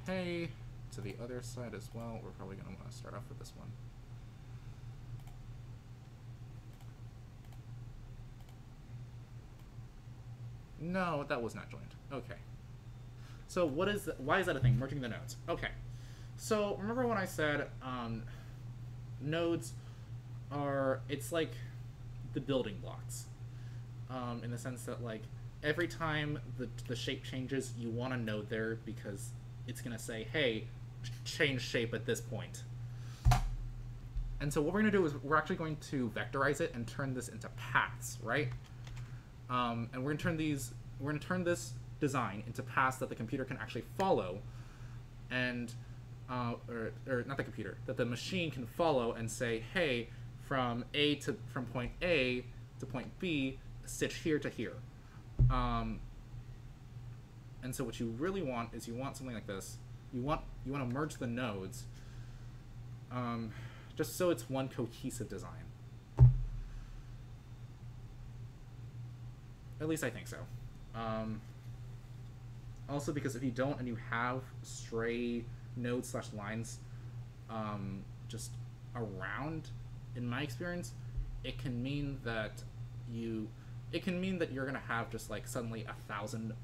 hey to the other side as well. We're probably going to want to start off with this one. No, that was not joined. Okay. So what is that? Why is that a thing? Merging the nodes. Okay. So remember when I said nodes are, it's like the building blocks in the sense that like every time the shape changes, you want a node there because it's going to say, hey, change shape at this point. And so what we're going to do is we're actually going to vectorize it and turn this into paths, right? And we're going to turn these, we're going to turn this design into paths that the computer can actually follow, and or not the computer, that the machine can follow and say, hey, from point A to point B, stitch here to here. And so what you really want is you want something like this. You want to merge the nodes, just so it's one cohesive design. At least I think so. Also because if you don't and you have stray nodes / lines just around, in my experience, it can mean that you're gonna have just like suddenly a thousand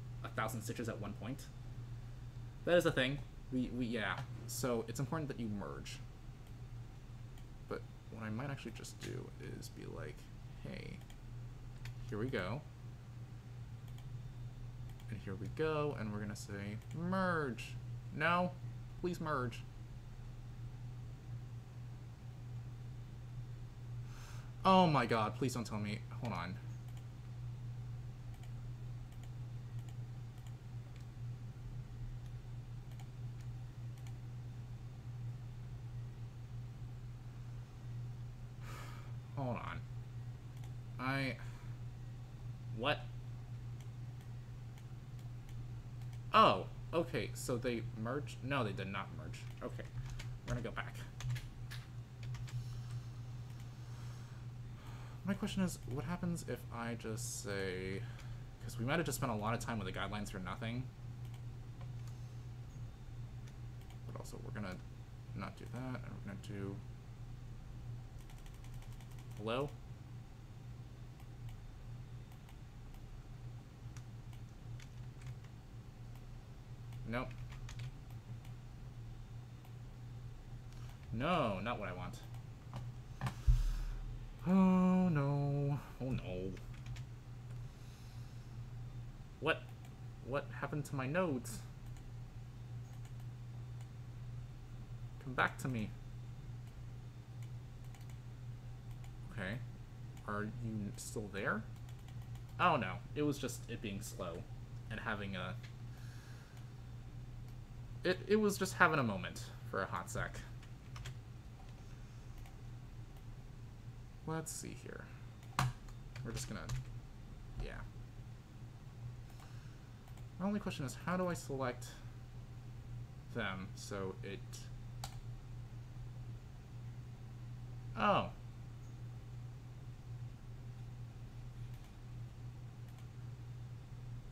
stitches at one point. That is a thing. Yeah. So it's important that you merge. But what I might actually just do is be like, hey, here we go. And here we go, and we're gonna say merge. No, please merge. Oh my god, please don't tell me. Hold on. Hold on. What? Oh, okay, so they merged? No, they did not merge. Okay, we're gonna go back. My question is, what happens if I just say, because we might have just spent a lot of time with the guidelines for nothing. But also, we're gonna not do that, and we're gonna do, hello? Nope. No, not what I want. Oh no. Oh no. What happened to my nodes? Come back to me. Okay. Are you still there? Oh no. It was just it being slow and having a it was just having a moment for a hot sec. Let's see here. We're just gonna, yeah. My only question is, how do I select them so it, oh.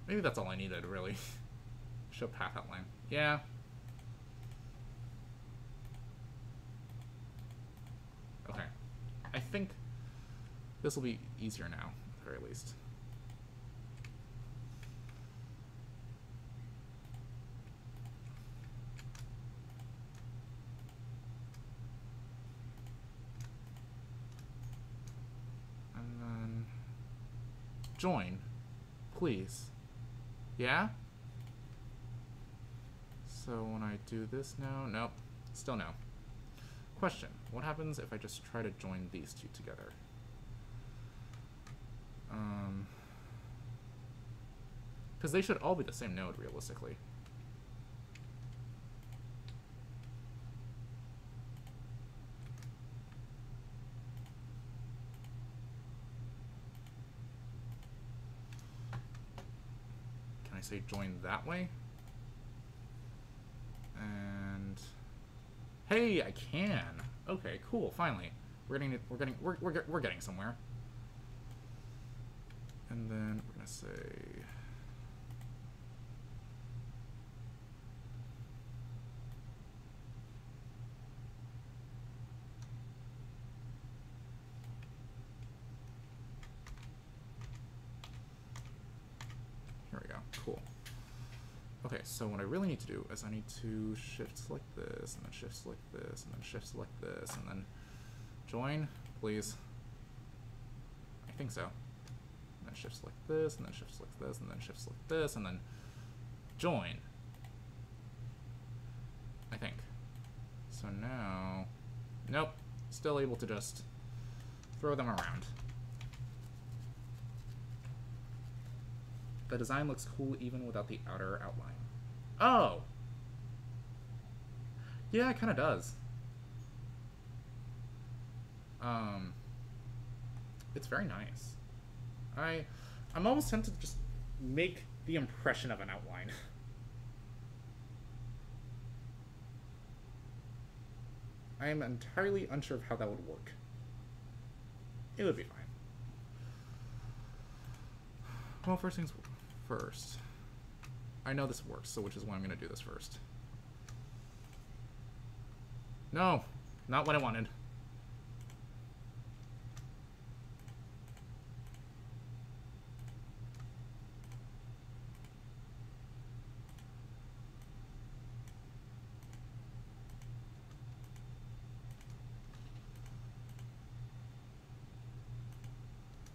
Maybe that's all I needed, really. Show path outline, yeah. Okay, I think this will be easier now, at the very least. And then join, please. Yeah? So when I do this now, nope, still no. Question, what happens if I just try to join these two together? Because they should all be the same node, realistically. Can I say join that way? And hey, I can. Okay, cool. Finally, we're getting somewhere. And then we're gonna say, Cool. Okay, so what I really need to do is I need to shift select this, and then shift select this, and then shift select this, and then join, please. I think so. And then shift select this, and then shift select this, and then shift select this, and then join. I think. So now, nope, still able to just throw them around. The design looks cool even without the outer outline. Oh! Yeah, it kind of does. It's very nice. I'm almost tempted to just make the impression of an outline. I am entirely unsure of how that would work. It would be fine. Well, first things first. I know this works, so which is why I'm going to do this first. No, not what I wanted.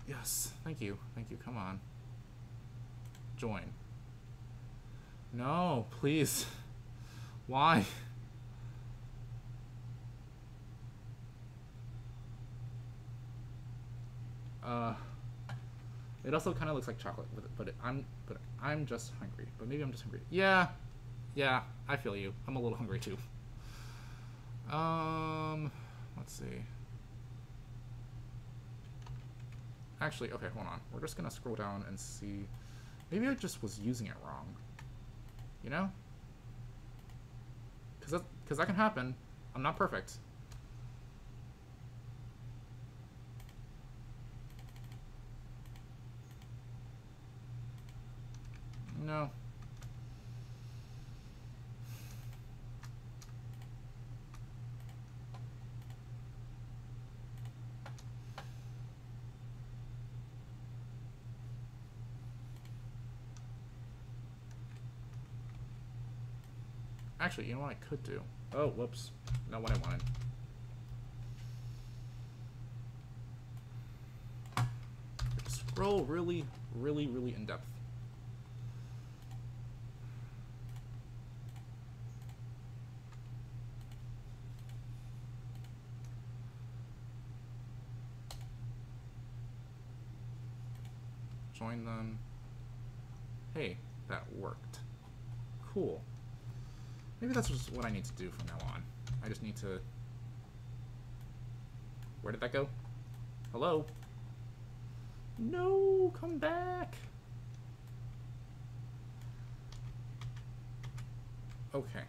Yes, thank you, come on. Join. No, please. Why? It also kind of looks like chocolate with it, but I'm just hungry. But maybe I'm just hungry. Yeah, I feel you. I'm a little hungry too. Let's see. Actually, okay, hold on. We're just gonna scroll down and see. Maybe I just was using it wrong, you know? Because that can happen. I'm not perfect. No. Actually, you know what I could do? Oh, whoops. Not what I wanted. Scroll really, really, really in depth. Join them. Hey, that worked. Cool. Maybe that's just what I need to do from now on. I just need to... Where did that go? Hello? No, come back! Okay,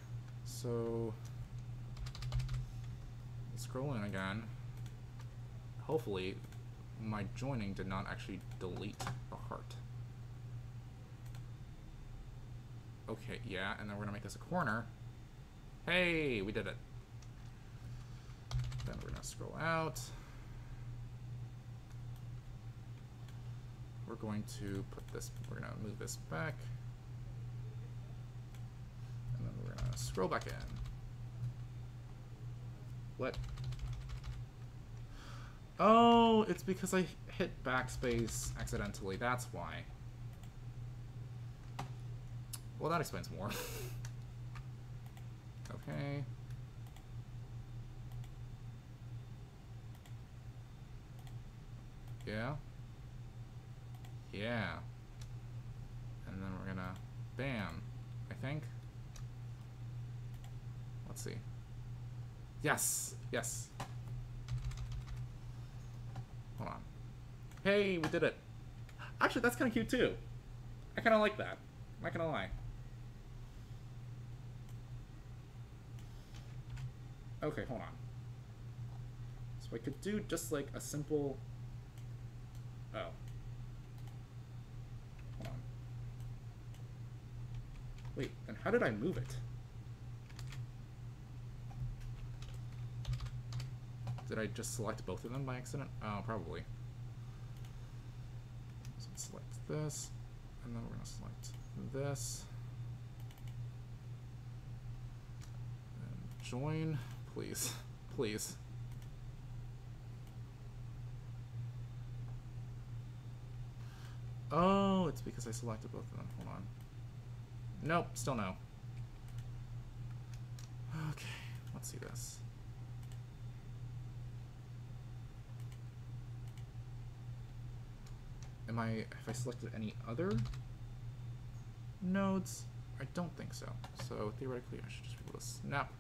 so... Let's scroll in again. Hopefully, my joining did not actually delete the heart. Okay, yeah, and then we're gonna make this a corner. Hey, we did it. Then we're gonna scroll out. We're going to put this, we're gonna move this back. And then we're gonna scroll back in. What? Oh, it's because I hit backspace accidentally, that's why. Well, that explains more. Okay. Yeah. Yeah. And then we're gonna... Bam. I think. Let's see. Yes! Yes! Hold on. Hey, we did it! Actually, that's kinda cute, too. I kinda like that. I'm not gonna lie. Okay, hold on. So I could do just like a simple... Oh. Hold on. Wait, then how did I move it? Did I just select both of them by accident? Oh, probably. So select this, and then we're going to select this and join. Please, please. Oh, it's because I selected both of them. Hold on. Nope, still no. Okay, let's see this. Have I selected any other nodes? I don't think so. So theoretically, I should just be able to snap.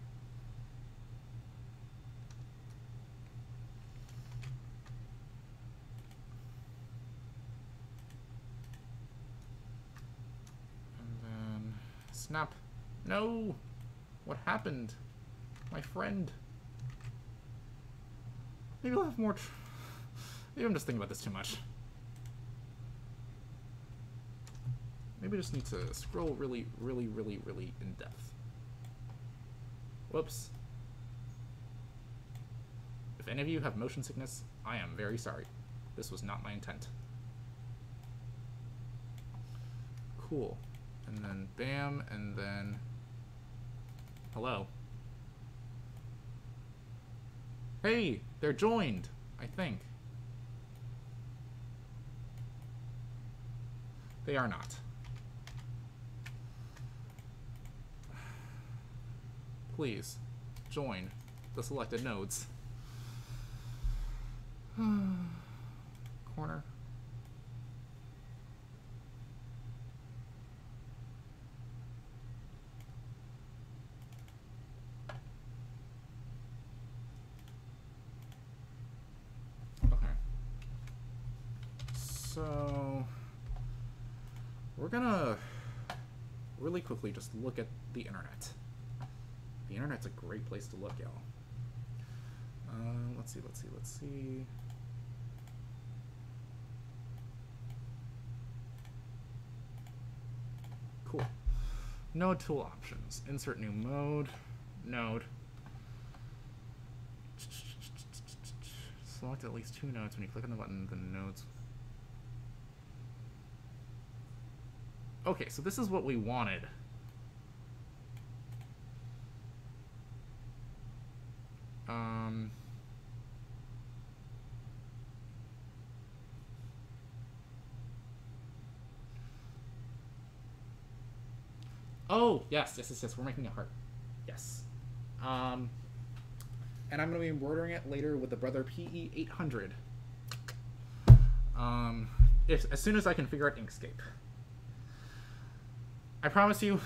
Snap. No! What happened? My friend. Maybe I'll have more... Maybe I'm just thinking about this too much. Maybe I just need to scroll really, really, really, really in depth. Whoops. If any of you have motion sickness, I am very sorry. This was not my intent. Cool. And then bam, and then hello. Hey, they're joined, I think. They are not. Please join the selected nodes. Corner. So we're gonna really quickly just look at the internet. The internet's a great place to look, y'all. Let's see, let's see, let's see. Cool. Node tool options. Insert new mode. Node. Select at least two nodes. When you click on the button, the nodes... Okay, so this is what we wanted. Oh, yes, yes, yes, yes, we're making a heart. Yes. And I'm going to be embroidering it later with the Brother PE800. As soon as I can figure out Inkscape. I promise you,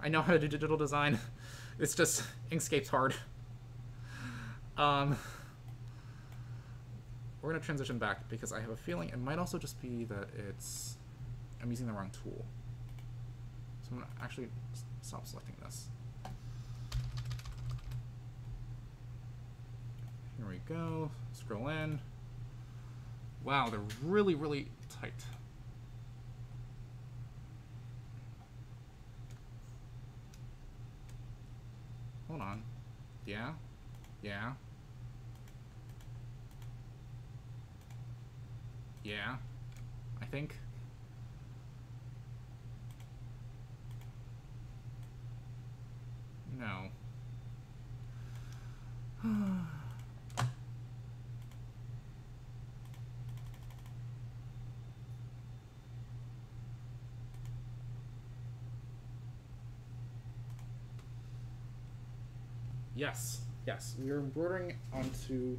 I know how to do digital design. It's just, Inkscape's hard. We're gonna transition back because I have a feeling it might also just be that it's, I'm using the wrong tool. So I'm gonna actually stop selecting this. Here we go, scroll in. Wow, they're really, really tight. Hold on. Yeah. Yeah. Yeah. I think. No. Yes, yes, we are embroidering onto,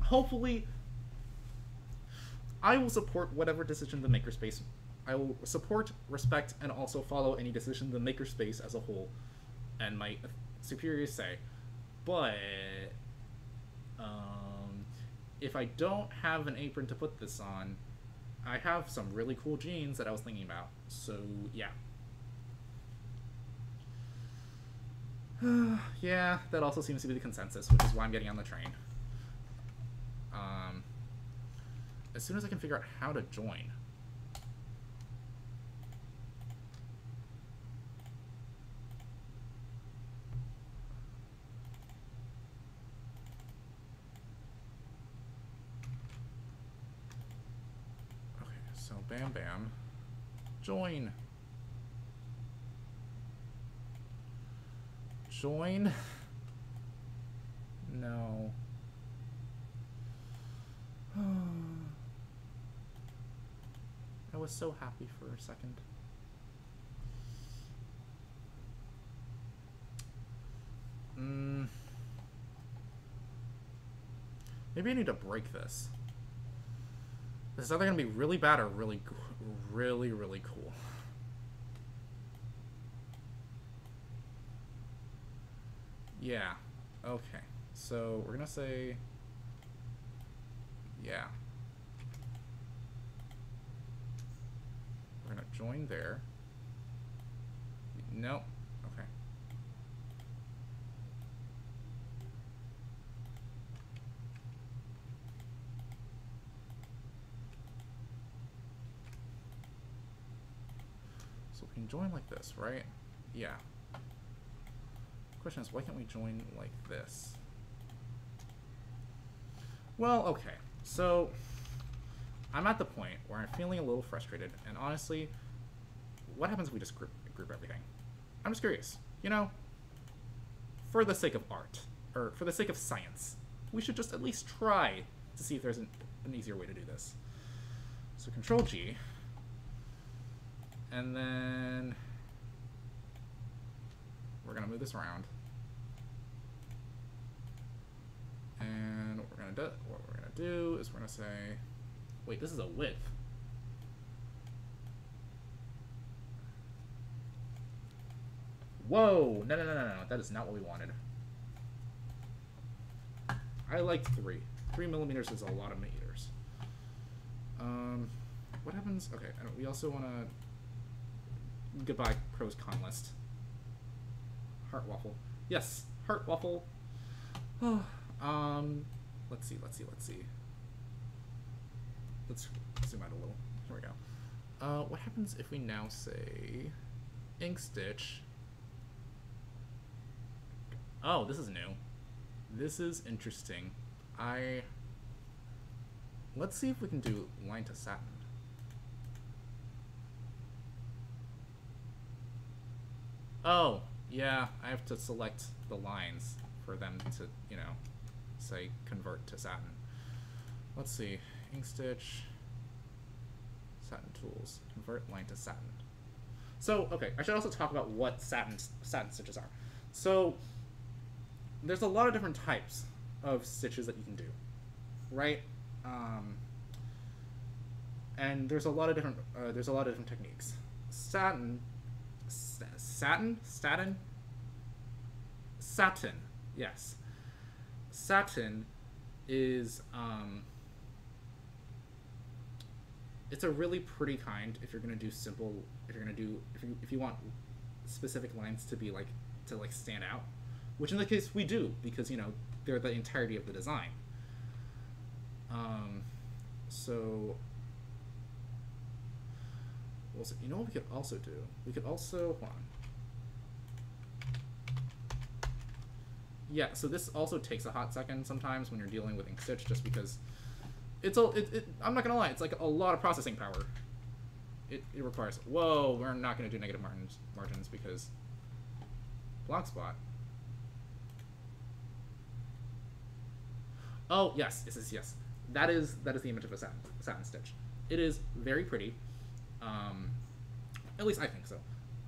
hopefully, I will support whatever decision the makerspace, I will support, respect, and also follow any decision the makerspace as a whole, and my superiors say, but, if I don't have an apron to put this on, I have some really cool jeans that I was thinking about, so, yeah. Yeah, that also seems to be the consensus, which is why I'm getting on the train. As soon as I can figure out how to join. Okay, so bam bam. Join. Join? No. I was so happy for a second. Maybe I need to break this. This is either going to be really bad or really cool. Yeah. Okay. So we're going to say... Yeah. We're going to join there. Nope. Okay. So we can join like this, right? Yeah. Question is, why can't we join like this? Well, okay, so I'm at the point where I'm feeling a little frustrated, and honestly, what happens if we just group everything? I'm just curious, you know, for the sake of art, or for the sake of science, we should just at least try to see if there's an easier way to do this. So Control G, and then we're gonna move this around. And what we're gonna do is we're gonna say, wait, this is a width. Whoa, no, that is not what we wanted. I like 3 millimeters is a lot of meters. What happens? Okay, and we also wanna goodbye pros con list. Heart waffle. Yes, heart waffle. Oh. Let's see. Let's zoom out a little. Here we go. What happens if we now say Inkstitch? Oh, this is new. This is interesting. Let's see if we can do line to satin. Oh, yeah, I have to select the lines for them to, you know, say convert to satin. Let's see. Inkstitch. Satin tools. Convert line to satin. So, okay, I should also talk about what satin stitches are. So, there's a lot of different types of stitches that you can do, right? And there's a lot of different techniques. Satin. Yes. Satin is, it's a really pretty kind if you're going to do simple, if you want specific lines to be like, to stand out, which in the case we do, because, you know, they're the entirety of the design. So, well, you know what we could also do? We could also, hold on. Yeah, so this also takes a hot second sometimes when you're dealing with Inkstitch, just because it's all. I'm not gonna lie, it's like a lot of processing power. It requires. Whoa, we're not gonna do negative margins because block spot. Oh yes, yes. That is the image of a satin stitch. It is very pretty. At least I think so.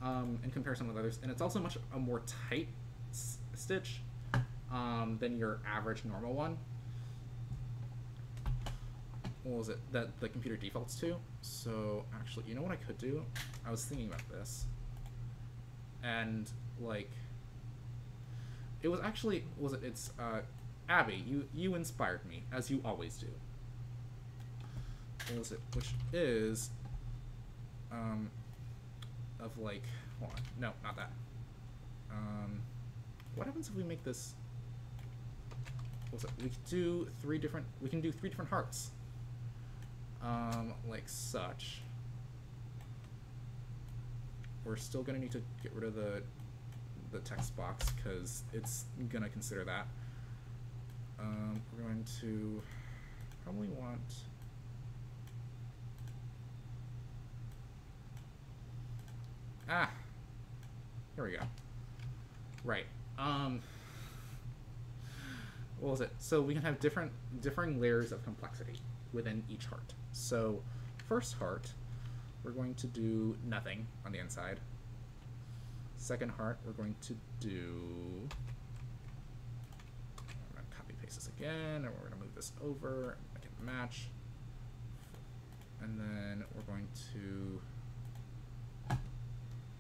In comparison with others, and it's also much a more tight stitch. Than your average normal one. What was it that the computer defaults to? So actually, you know what I could do? I was thinking about this, and like, it was actually it's Abby. You inspired me as you always do. What was it? Which is of like hold on, no, not that. What happens if we make this? We can do 3 different hearts, like such. We're still gonna need to get rid of the text box because it's gonna consider that. We're going to probably want Ah, here we go. Right. What was it? So we can have differing layers of complexity within each heart. So first heart, we're going to do nothing on the inside. Second heart, we're going to do, I'm going to copy paste this again, and we're going to move this over, make it match. And then we're going to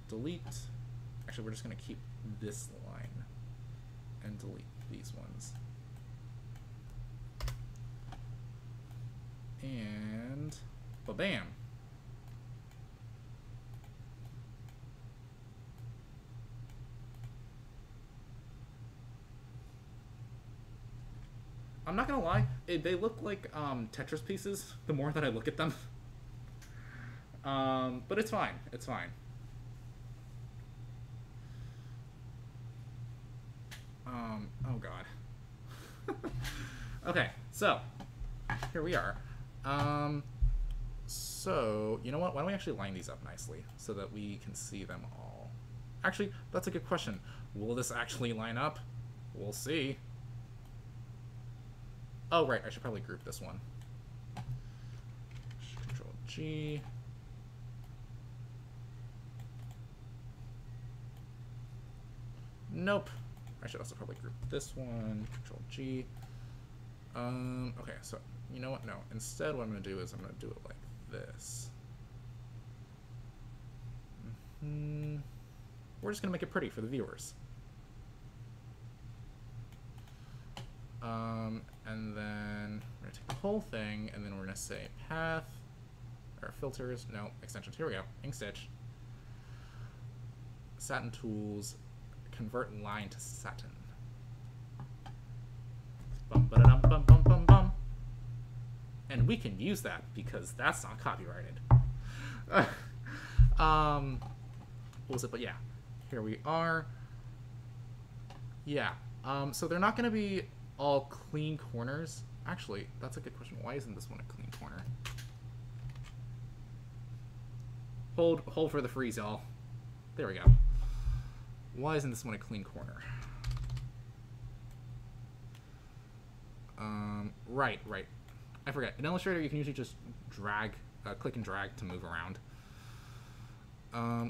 delete. Actually, we're just going to keep this line and delete these ones. And ba-bam. I'm not gonna lie, they look like Tetris pieces the more that I look at them. But it's fine, it's fine. Oh god. Okay, so here we are. So you know what? Why don't we actually line these up nicely so that we can see them all? Actually, that's a good question. Will this actually line up? We'll see. Oh, right, I should probably group this one. Control G. Nope. I should also probably group this one. Control G. Okay, so you know what? No. Instead, what I'm going to do is I'm going to do it like this. Mm-hmm. We're just going to make it pretty for the viewers. And then we're going to take the whole thing, and then we're going to say path, or filters, no, extensions, here we go, Inkstitch, satin tools, convert line to satin. Bum, ba-da-dum, bum, bum, bum, bum. And we can use that, because that's not copyrighted. What was it, but yeah, here we are. Yeah, so they're not going to be all clean corners. Actually, that's a good question. Why isn't this one a clean corner? Hold for the freeze, y'all. There we go. Why isn't this one a clean corner? Right, right. I forgot. In Illustrator, you can usually just drag, click and drag to move around.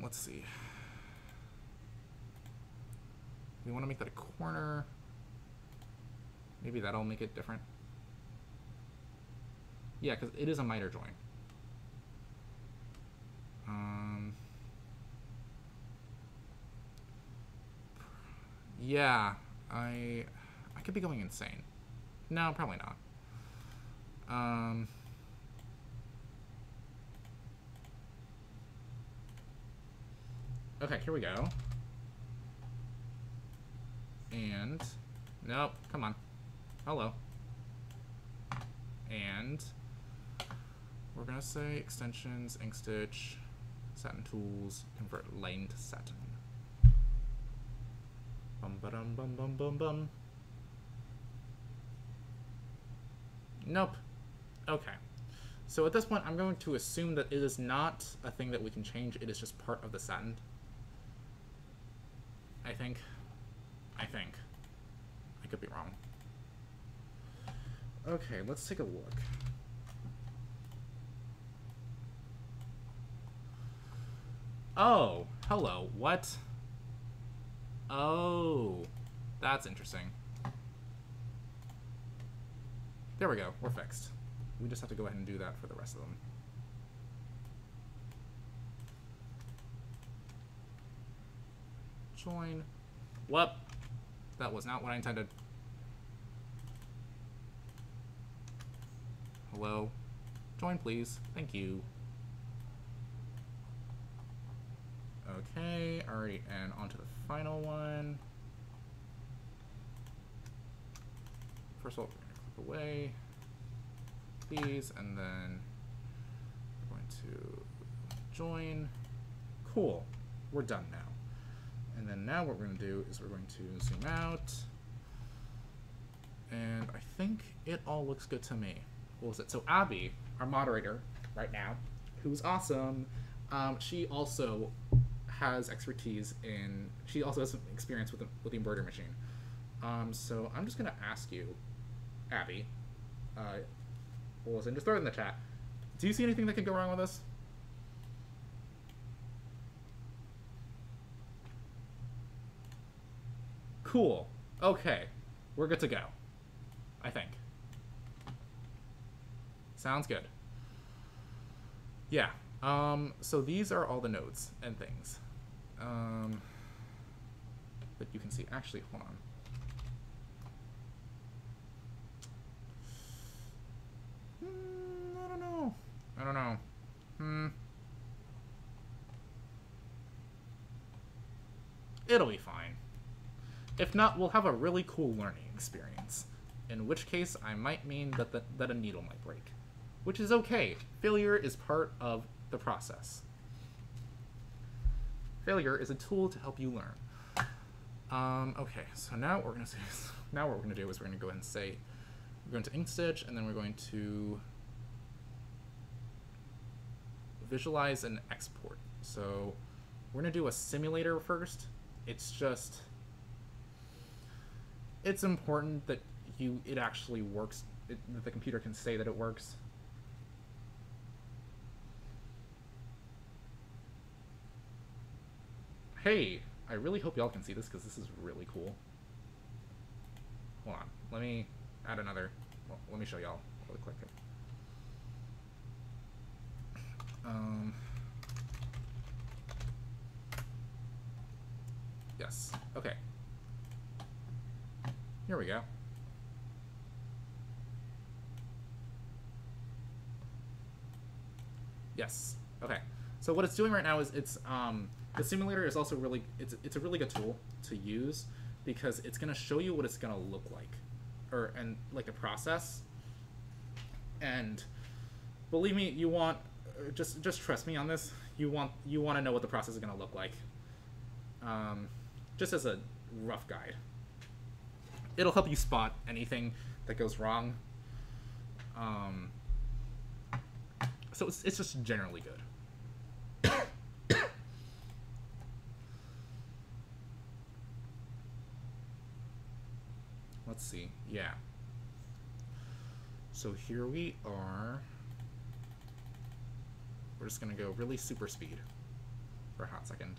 Let's see. We want to make that a corner. Maybe that'll make it different. Yeah, because it is a miter join. Yeah, I could be going insane. No, probably not. Okay, here we go. And nope, come on. Hello. And we're going to say extensions, Inkstitch, satin tools, convert line to satin. Bum ba dum bum bum bum bum. Nope. Okay. So at this point, I'm going to assume that it is not a thing that we can change. It is just part of the satin. I think. I could be wrong. Okay, let's take a look. Oh, hello, what? Oh, that's interesting. There we go, we're fixed. We just have to go ahead and do that for the rest of them. Join. Whoop, that was not what I intended. Hello. Join, please. Thank you. Okay, alright, and on to the final one. First of all, we're going to click away these, and then we're going to join. Cool. We're done now. And then now what we're going to do is we're going to zoom out, and I think it all looks good to me. What was it? So Abby, our moderator right now, who's awesome, she also has expertise in, she also has some experience with the embroidery machine. So I'm just going to ask you, Abby, listen, just throw it in the chat. Do you see anything that could go wrong with this? Cool. Okay. We're good to go, I think. Sounds good. Yeah. So these are all the nodes and things that you can see. Actually, hold on. I don't know. I don't know. It'll be fine. If not, we'll have a really cool learning experience. In which case, I might mean that, that a needle might break. Which is okay. Failure is part of the process. Failure is a tool to help you learn. Okay, so now what we're going to do is, we're going to say, we're going to Inkstitch, and then we're going to visualize and export. So we're going to do a simulator first. It's just... it's important that it actually works, that the computer can say that it works. Hey, I really hope y'all can see this because this is really cool. Hold on, let me add another, well, let me show y'all really quick. Yes, okay. Here we go. Yes. Okay. So what it's doing right now is it's the simulator is also really it's a really good tool to use because it's going to show you what it's going to look like, and like the process. And believe me, you want just trust me on this. You want to know what the process is going to look like. Just as a rough guide. It'll help you spot anything that goes wrong. So it's just generally good. Let's see. Yeah. So here we are. We're just going to go really super speed for a hot second.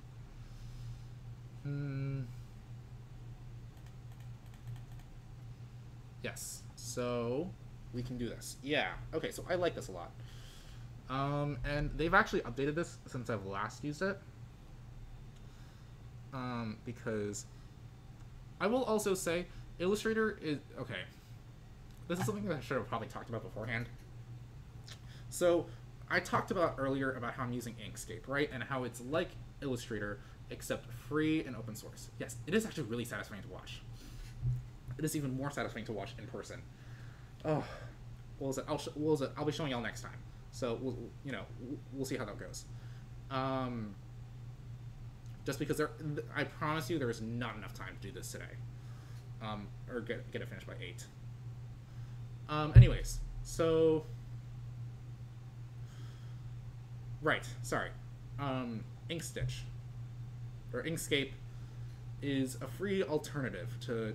Yes, so we can do this. Yeah, okay, so I like this a lot. And they've actually updated this since I've last used it. Because I will also say Illustrator is... okay, this is something that I should have probably talked about beforehand. So I talked about earlier about how I'm using Inkscape, right? And how it's like Illustrator, except free and open source. Yes, it is actually really satisfying to watch. It is even more satisfying to watch in person. Oh, I'll be showing y'all next time. So we'll see how that goes. Just because I promise you, there is not enough time to do this today, or get it finished by 8. Anyways, so right, sorry, Inkstitch or Inkscape is a free alternative to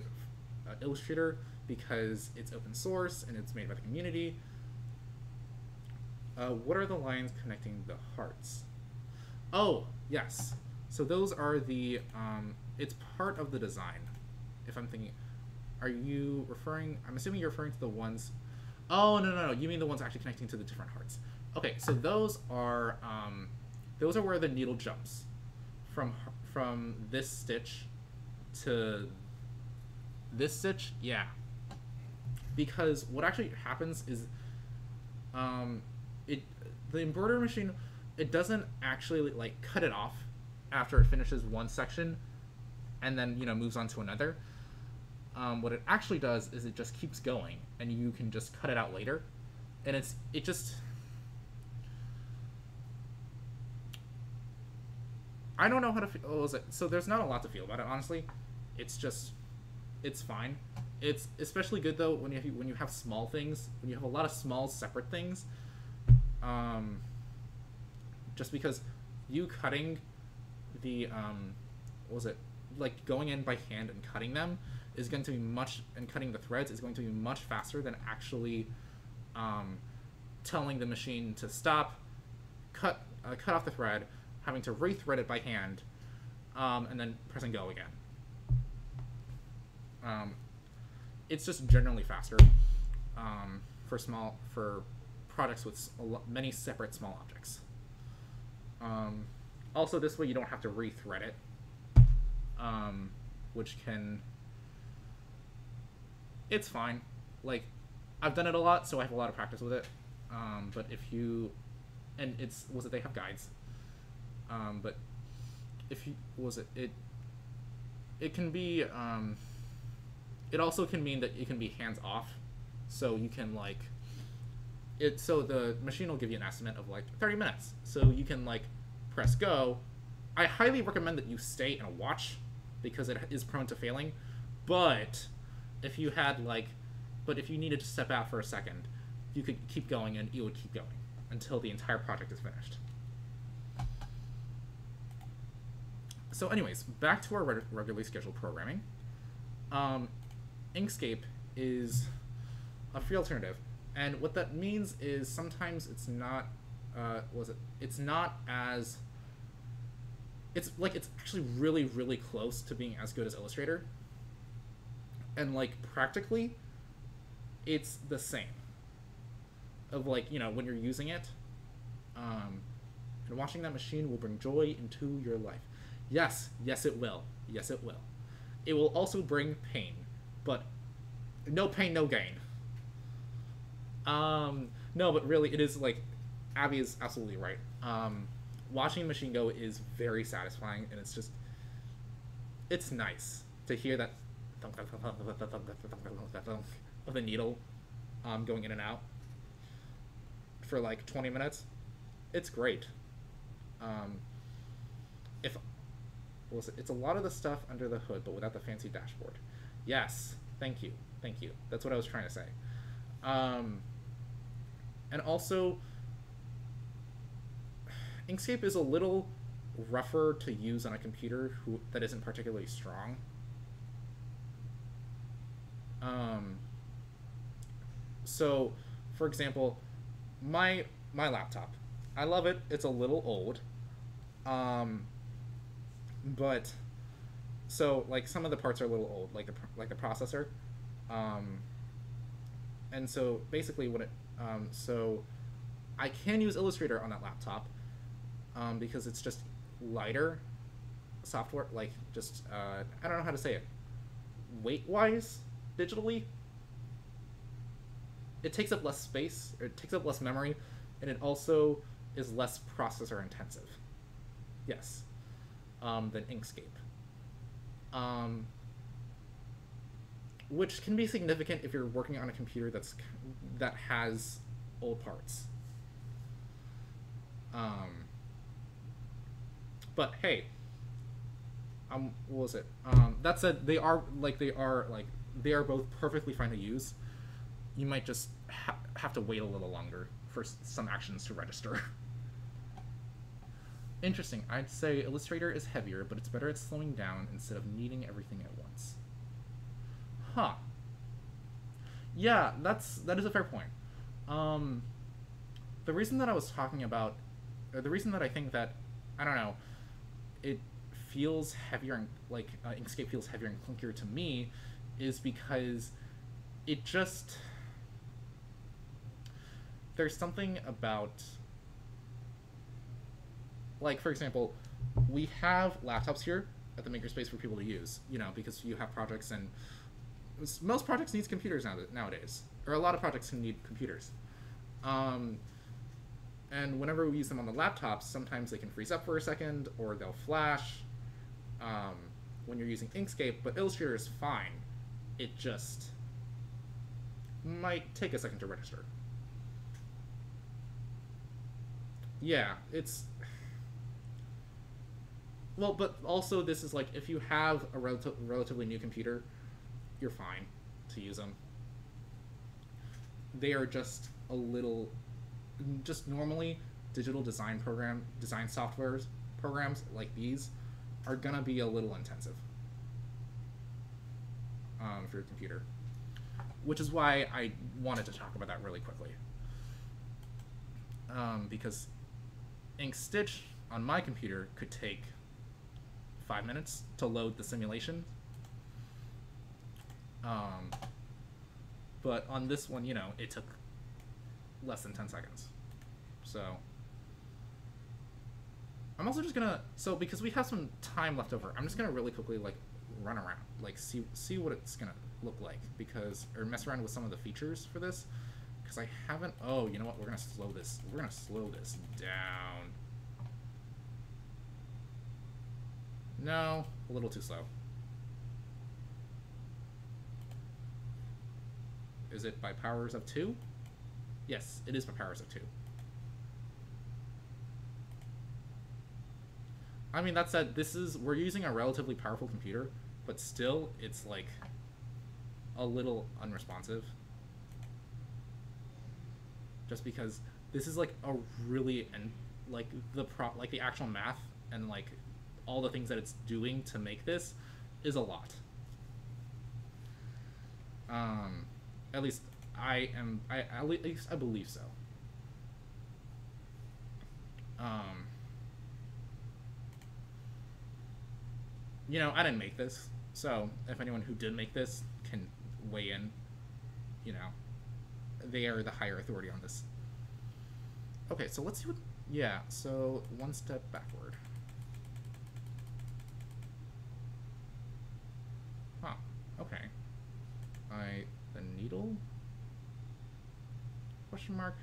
Illustrator because it's open source and it's made by the community. What are the lines connecting the hearts? Oh, yes. So those are the, it's part of the design. If I'm thinking, are you referring, I'm assuming you're referring to the ones, oh, no, you mean the ones actually connecting to the different hearts. Okay, so those are where the needle jumps from this stitch to this stitch, yeah. Because what actually happens is, the embroidery machine, it doesn't actually like cut it off after it finishes one section, and then moves on to another. What it actually does is it just keeps going, and you can just cut it out later, and it just. I don't know how to feel. Oh, so there's not a lot to feel about it, honestly. It's just. It's fine. It's especially good though when you have small things, when you have a lot of small separate things. Just because you cutting the what was it, like going in by hand and cutting them is going to be much, and cutting the threads is going to be much faster than actually telling the machine to stop, cut off the thread, having to re-thread it by hand, and then pressing go again. It's just generally faster for products with many separate small objects. Also, this way you don't have to re-thread it, which can, it's fine. Like, I've done it a lot, so I have a lot of practice with it. But if you, and it's, was it, they have guides. But if you, was it, it can be, it also can mean that it can be hands off. So you can like, it, so the machine will give you an estimate of like 30 minutes. So you can like press go. I highly recommend that you stay and watch because it is prone to failing. But if you had like, but if you needed to step out for a second, you could keep going and it would keep going until the entire project is finished. So anyways, back to our regularly scheduled programming. Inkscape is a free alternative, and what that means is sometimes it's not, it's not as, it's actually really, really close to being as good as Illustrator, and like practically, it's the same. Of like, you know, when you're using it, and watching that machine will bring joy into your life. Yes, yes it will. Yes it will. It will also bring pain, but no pain, no gain. No, but really it is like, Abby is absolutely right. Watching a machine go is very satisfying, and it's just, it's nice to hear that thunk, thunk, thunk, thunk, thunk, thunk, thunk, thunk of the needle going in and out for like 20 minutes. It's great. It's a lot of the stuff under the hood, but without the fancy dashboard. Yes, thank you, thank you. That's what I was trying to say. And also, Inkscape is a little rougher to use on a computer that isn't particularly strong. So, for example, my laptop. I love it. It's a little old. But so like some of the parts are a little old, like the processor, and so basically what it so I can use Illustrator on that laptop because it's just lighter software, like just I don't know how to say it, weight-wise digitally. It takes up less space, or it takes up less memory, and it also is less processor intensive. Yes. Than Inkscape, which can be significant if you're working on a computer that has old parts. But hey, what was it? That said, they are both perfectly fine to use. You might just have to wait a little longer for some actions to register. Interesting. I'd say Illustrator is heavier, but it's better at slowing down instead of needing everything at once. Huh. Yeah, that is a fair point. The reason that I was talking about, or the reason that I think that, I don't know, it feels heavier, and like Inkscape feels heavier and clunkier to me, is because it just, there's something about, like, for example, we have laptops here at the Makerspace for people to use, you know, because you have projects, and most projects need computers nowadays, or a lot of projects can need computers. And whenever we use them on the laptops, sometimes they can freeze up for a second, or they'll flash when you're using Inkscape, but Illustrator is fine. It just might take a second to register. Yeah, it's... Well, but also this is like, if you have a relatively new computer, you're fine to use them. They are just a little, just normally digital design programs like these are gonna be a little intensive for your computer, which is why I wanted to talk about that really quickly. Because Inkstitch on my computer could take 5 minutes to load the simulation. But on this one, you know, it took less than 10 seconds. So I'm also just gonna, so because we have some time left over, I'm just gonna really quickly like run around, like see what it's gonna look like, because, or mess around with some of the features for this, because I haven't, oh, you know what, we're gonna slow this down. No, a little too slow. Is it by powers of 2? Yes, it is by powers of 2. I mean, that said, this is, we're using a relatively powerful computer, but still, it's like a little unresponsive. Just because this is like a really, and like the actual math and like all the things that it's doing to make this is a lot. At least I am, at least I believe so. You know, I didn't make this, so if anyone who did make this can weigh in, you know, they are the higher authority on this. Okay, so let's see what, yeah, so one step backward. Huh, okay. The needle? Question mark?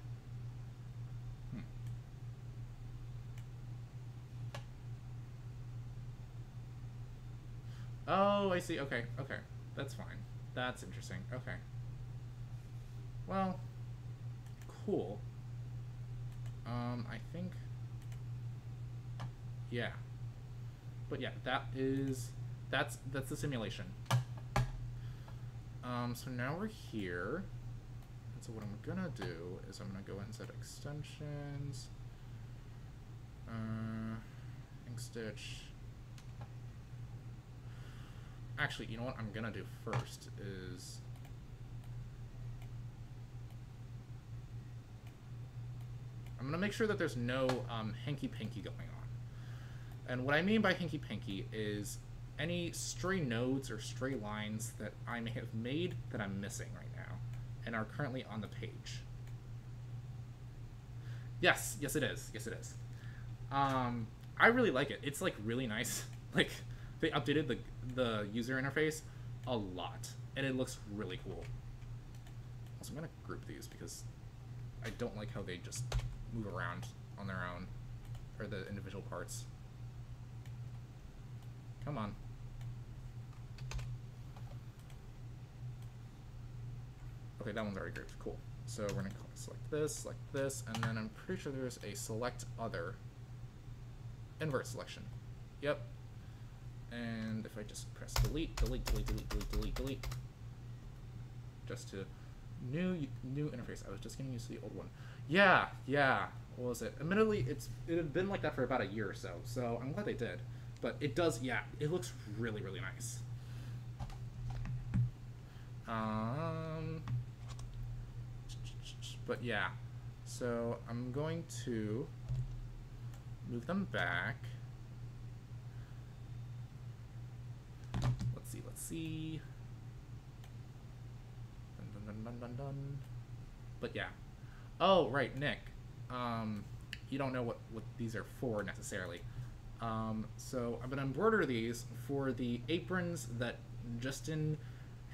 Oh, I see. Okay, okay. That's fine. That's interesting. Okay. Well, cool. I think... yeah. But yeah, that is... that's the simulation. So now we're here. And so what I'm gonna do is I'm gonna go inside extensions. Inkstitch. Actually, you know what I'm gonna do first is I'm gonna make sure that there's no hanky-panky going on. And what I mean by hanky-panky is any stray nodes or stray lines that I may have made that I'm missing right now and are currently on the page. Yes, yes it is, yes it is. I really like it. It's like really nice. Like, they updated the user interface a lot, and it looks really cool. Also, I'm gonna group these because I don't like how they just move around on their own, or the individual parts. Come on. Okay, that one's already grouped, cool. So we're gonna select this, and then I'm pretty sure there's a select other, invert selection, yep. And if I just press delete, delete, delete, delete, delete, delete, delete, just to new interface. I was just getting used to the old one. Yeah, yeah. What was it? Admittedly, it had been like that for about a year or so. So I'm glad they did. But it does. Yeah, it looks really, really nice. But yeah. So I'm going to move them back. Let's see. Dun, dun, dun, dun, dun. But yeah. Oh, right, Nick. You don't know what these are for necessarily. So I'm gonna embroider these for the aprons that Justin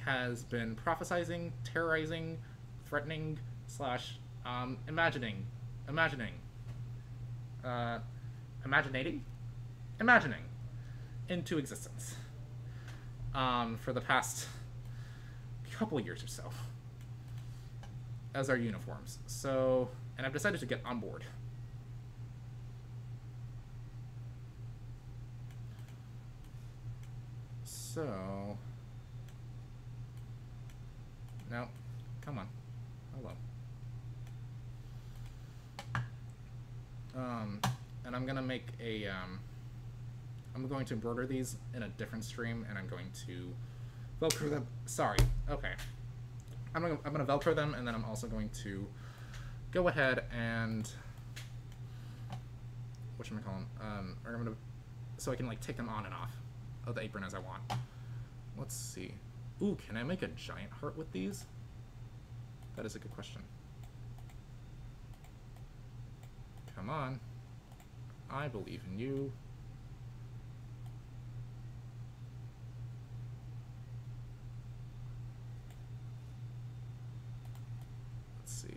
has been prophesizing, terrorizing, threatening, slash imagining into existence. For the past couple years or so as our uniforms. So, and I've decided to get on board. So, no, come on, hello. And I'm gonna make a I'm going to embroider these in a different stream, and I'm going to Velcro them. Sorry. Okay. I'm going to Velcro them, and then I'm also going to go ahead and whatchamacallin, or I'm going to, so I can like take them on and off of the apron as I want. Let's see. Ooh, can I make a giant heart with these? That is a good question. Come on. I believe in you. Let's see.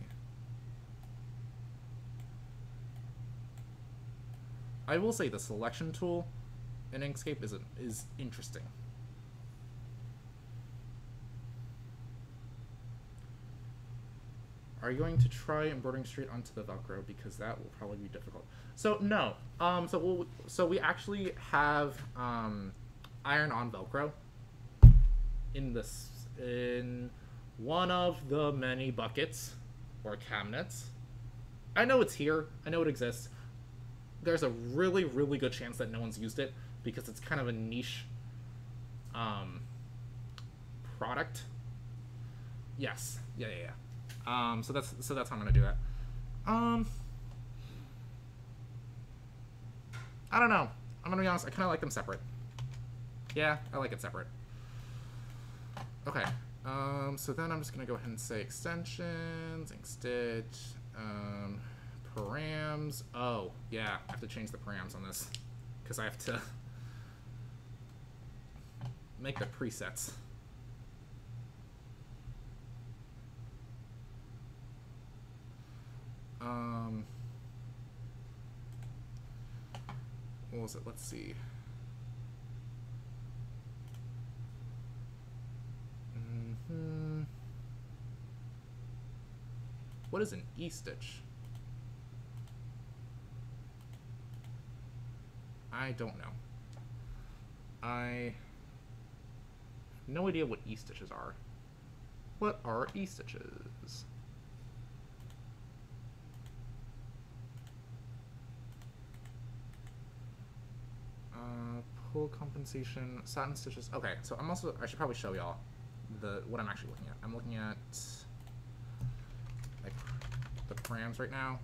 I will say the selection tool in Inkscape is interesting. Are you going to try embroidering straight onto the Velcro? Because that will probably be difficult. So no, so we actually have iron-on Velcro in this, in one of the many buckets or cabinets. I know it's here. I know it exists. There's a really, really good chance that no one's used it because it's kind of a niche product. Yes. Yeah. Yeah. Yeah. So that's how I'm gonna do that. I don't know. I'm gonna be honest. I kind of like them separate. Yeah, I like it separate. Okay. So then I'm just gonna go ahead and say extensions, Inkstitch, params. Oh yeah, I have to change the params on this because I have to make the presets. What was it? Let's see. What is an E-stitch? I don't know. I have no idea what E-stitches are. What are E-stitches? Pull compensation, satin stitches. Okay, so I'm also, I should probably show y'all what I'm actually looking at. I'm looking at like the params right now.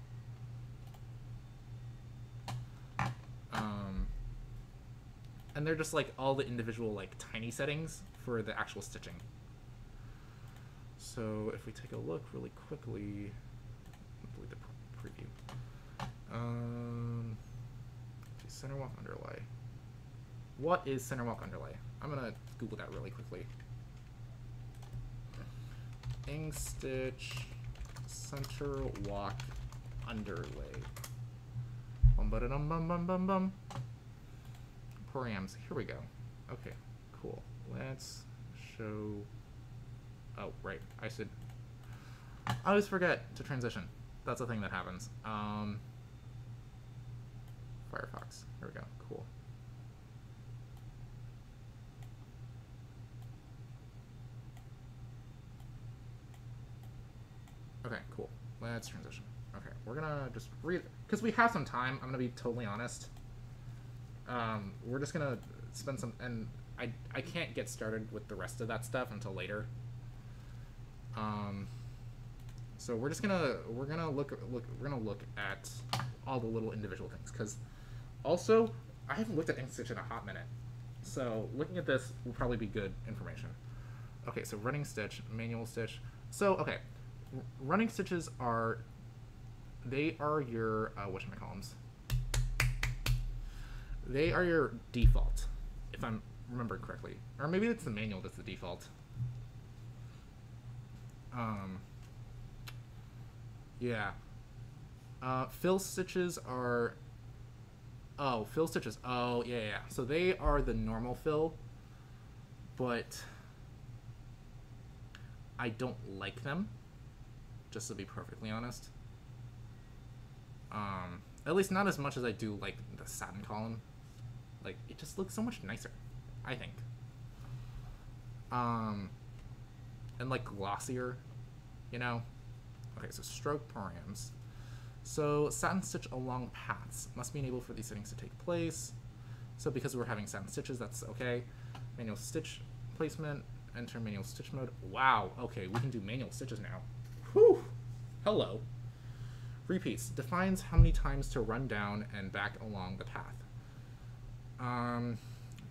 And they're just like all the individual like tiny settings for the actual stitching. So if we take a look really quickly, delete the preview. Center walk underlay. What is center walk underlay? I'm gonna Google that really quickly. Inkstitch center walk underlay. Bum ba da dum bum bum bum bum. Params. Here we go. Okay, cool. Let's show. Oh right, I should. I always forget to transition. That's a thing that happens. Firefox. Here we go. Cool. Okay, cool. Let's transition. Okay, we're gonna just read, because we have some time, I'm gonna be totally honest. We're just gonna spend some, and I can't get started with the rest of that stuff until later. So we're just gonna, we're gonna look at all the little individual things, because also I haven't looked at Inkstitch in a hot minute, so looking at this will probably be good information. Okay, so running stitch, manual stitch. So okay, running stitches are, they are your whatchamacallums. They are your default, if I'm remembering correctly, or maybe it's the manual that's the default. Yeah. Fill stitches are, oh, fill stitches, oh, yeah, yeah, so they are the normal fill, but I don't like them, just to be perfectly honest. At least not as much as I do, like, the satin column. Like, it just looks so much nicer, I think. And, like, glossier, you know? Okay, so stroke params. So satin stitch along paths must be enabled for these settings to take place. So because we're having seven stitches, that's okay. Manual stitch placement, enter manual stitch mode. Wow, okay, we can do manual stitches now. Whew, hello. Repeats, defines how many times to run down and back along the path.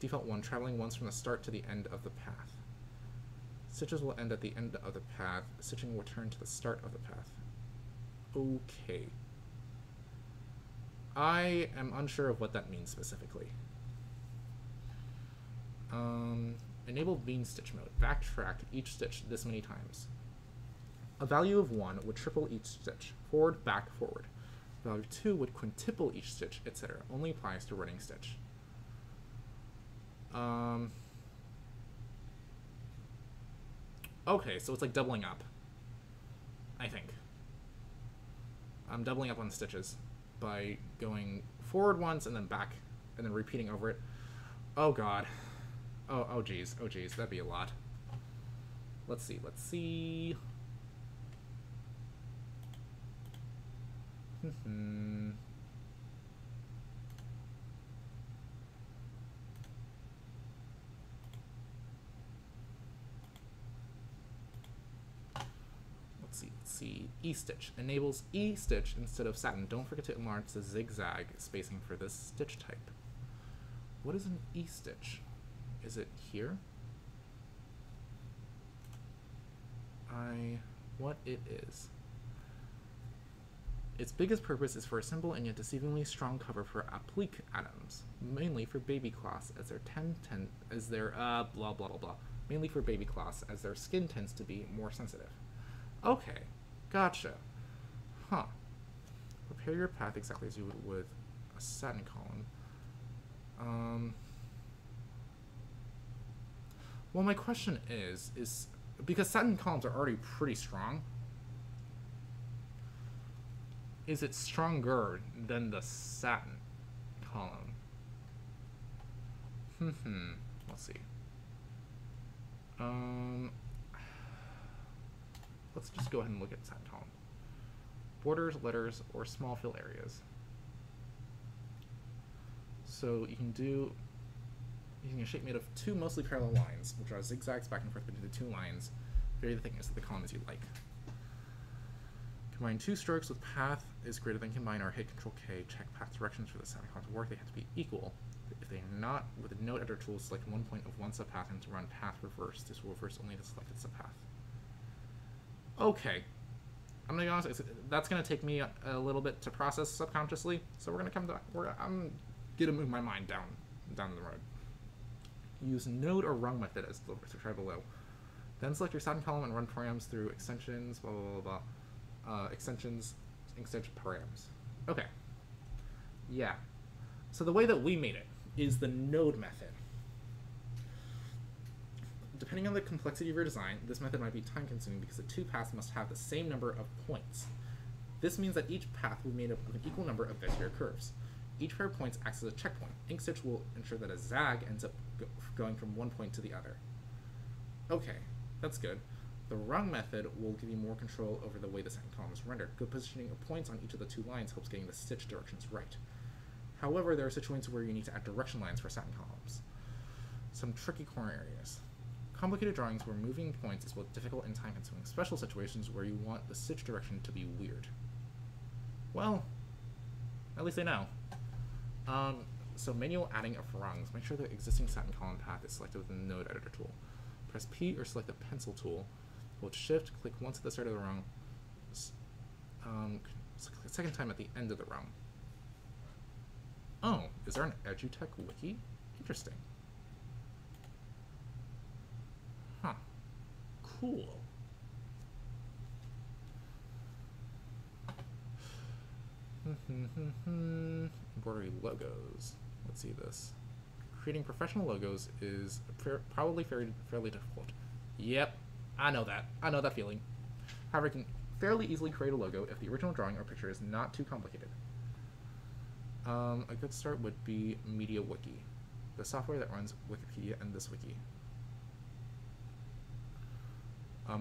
Default one, traveling once from the start to the end of the path. Stitches will end at the end of the path. Stitching will return to the start of the path. Okay. I am unsure of what that means specifically. Enable bean stitch mode. Backtrack each stitch this many times. A value of 1 would triple each stitch. Forward, back, forward. A value of 2 would quintuple each stitch, etc. Only applies to running stitch. Okay, so it's like doubling up, I think. I'm doubling up on the stitches by going forward once and then back and then repeating over it. Oh god. Oh geez, oh geez, that'd be a lot. Let's see, let's see. Let's see. E-stitch enables E-stitch instead of satin. Don't forget to enlarge the zigzag spacing for this stitch type. What is an E-stitch? Is it here? What it is. Its biggest purpose is for a simple and yet deceivingly strong cover for applique items, mainly for baby cloths, as their mainly for baby cloths, as their skin tends to be more sensitive. Okay, gotcha. Huh. Prepare your path exactly as you would with a satin column. Well, my question is because satin columns are already pretty strong, is it stronger than the satin column? Let's see. Let's just go ahead and look at satin column. Borders, letters, or small fill areas. So you can do using a shape made of two mostly parallel lines, we'll draw zigzags back and forth between the two lines, vary the thickness of the column as you like. Combine two strokes with path is greater than combine, or hit Ctrl K, check path directions for the satin column to work. They have to be equal. If they're not, with the node editor tool, select one point of one subpath and to run path reverse. This will reverse only the selected subpath. Okay. I'm gonna be honest, that's gonna take me a little bit to process subconsciously, so we're gonna come to, I'm gonna move my mind down the road. Use node or rung method as described below. Then select your satin column and run params through extensions, blah blah blah blah. Extensions, Inkstitch params. Okay. Yeah. So the way that we made it is the node method. Depending on the complexity of your design, this method might be time-consuming because the two paths must have the same number of points. This means that each path will be made up of an equal number of vector curves. Each pair of points acts as a checkpoint. Inkstitch will ensure that a zag ends up going from one point to the other. Okay, that's good. The rung method will give you more control over the way the satin column is rendered. Good positioning of points on each of the two lines helps getting the stitch directions right. However, there are situations where you need to add direction lines for satin columns. Some tricky corner areas. Complicated drawings where moving points is both difficult and time-consuming. Special situations where you want the stitch direction to be weird. Well, at least they know. So manual adding of rungs. Make sure the existing satin column path is selected with the node editor tool. Press P or select the pencil tool. Hold shift, click once at the start of the rung, second time at the end of the rung. Oh, is there an EduTech wiki? Interesting. Huh. Cool. Embroidery logos. Let's see this. Creating professional logos is probably fairly difficult. Yep. I know that. I know that feeling. However, you can fairly easily create a logo if the original drawing or picture is not too complicated. A good start would be MediaWiki, the software that runs Wikipedia and this wiki.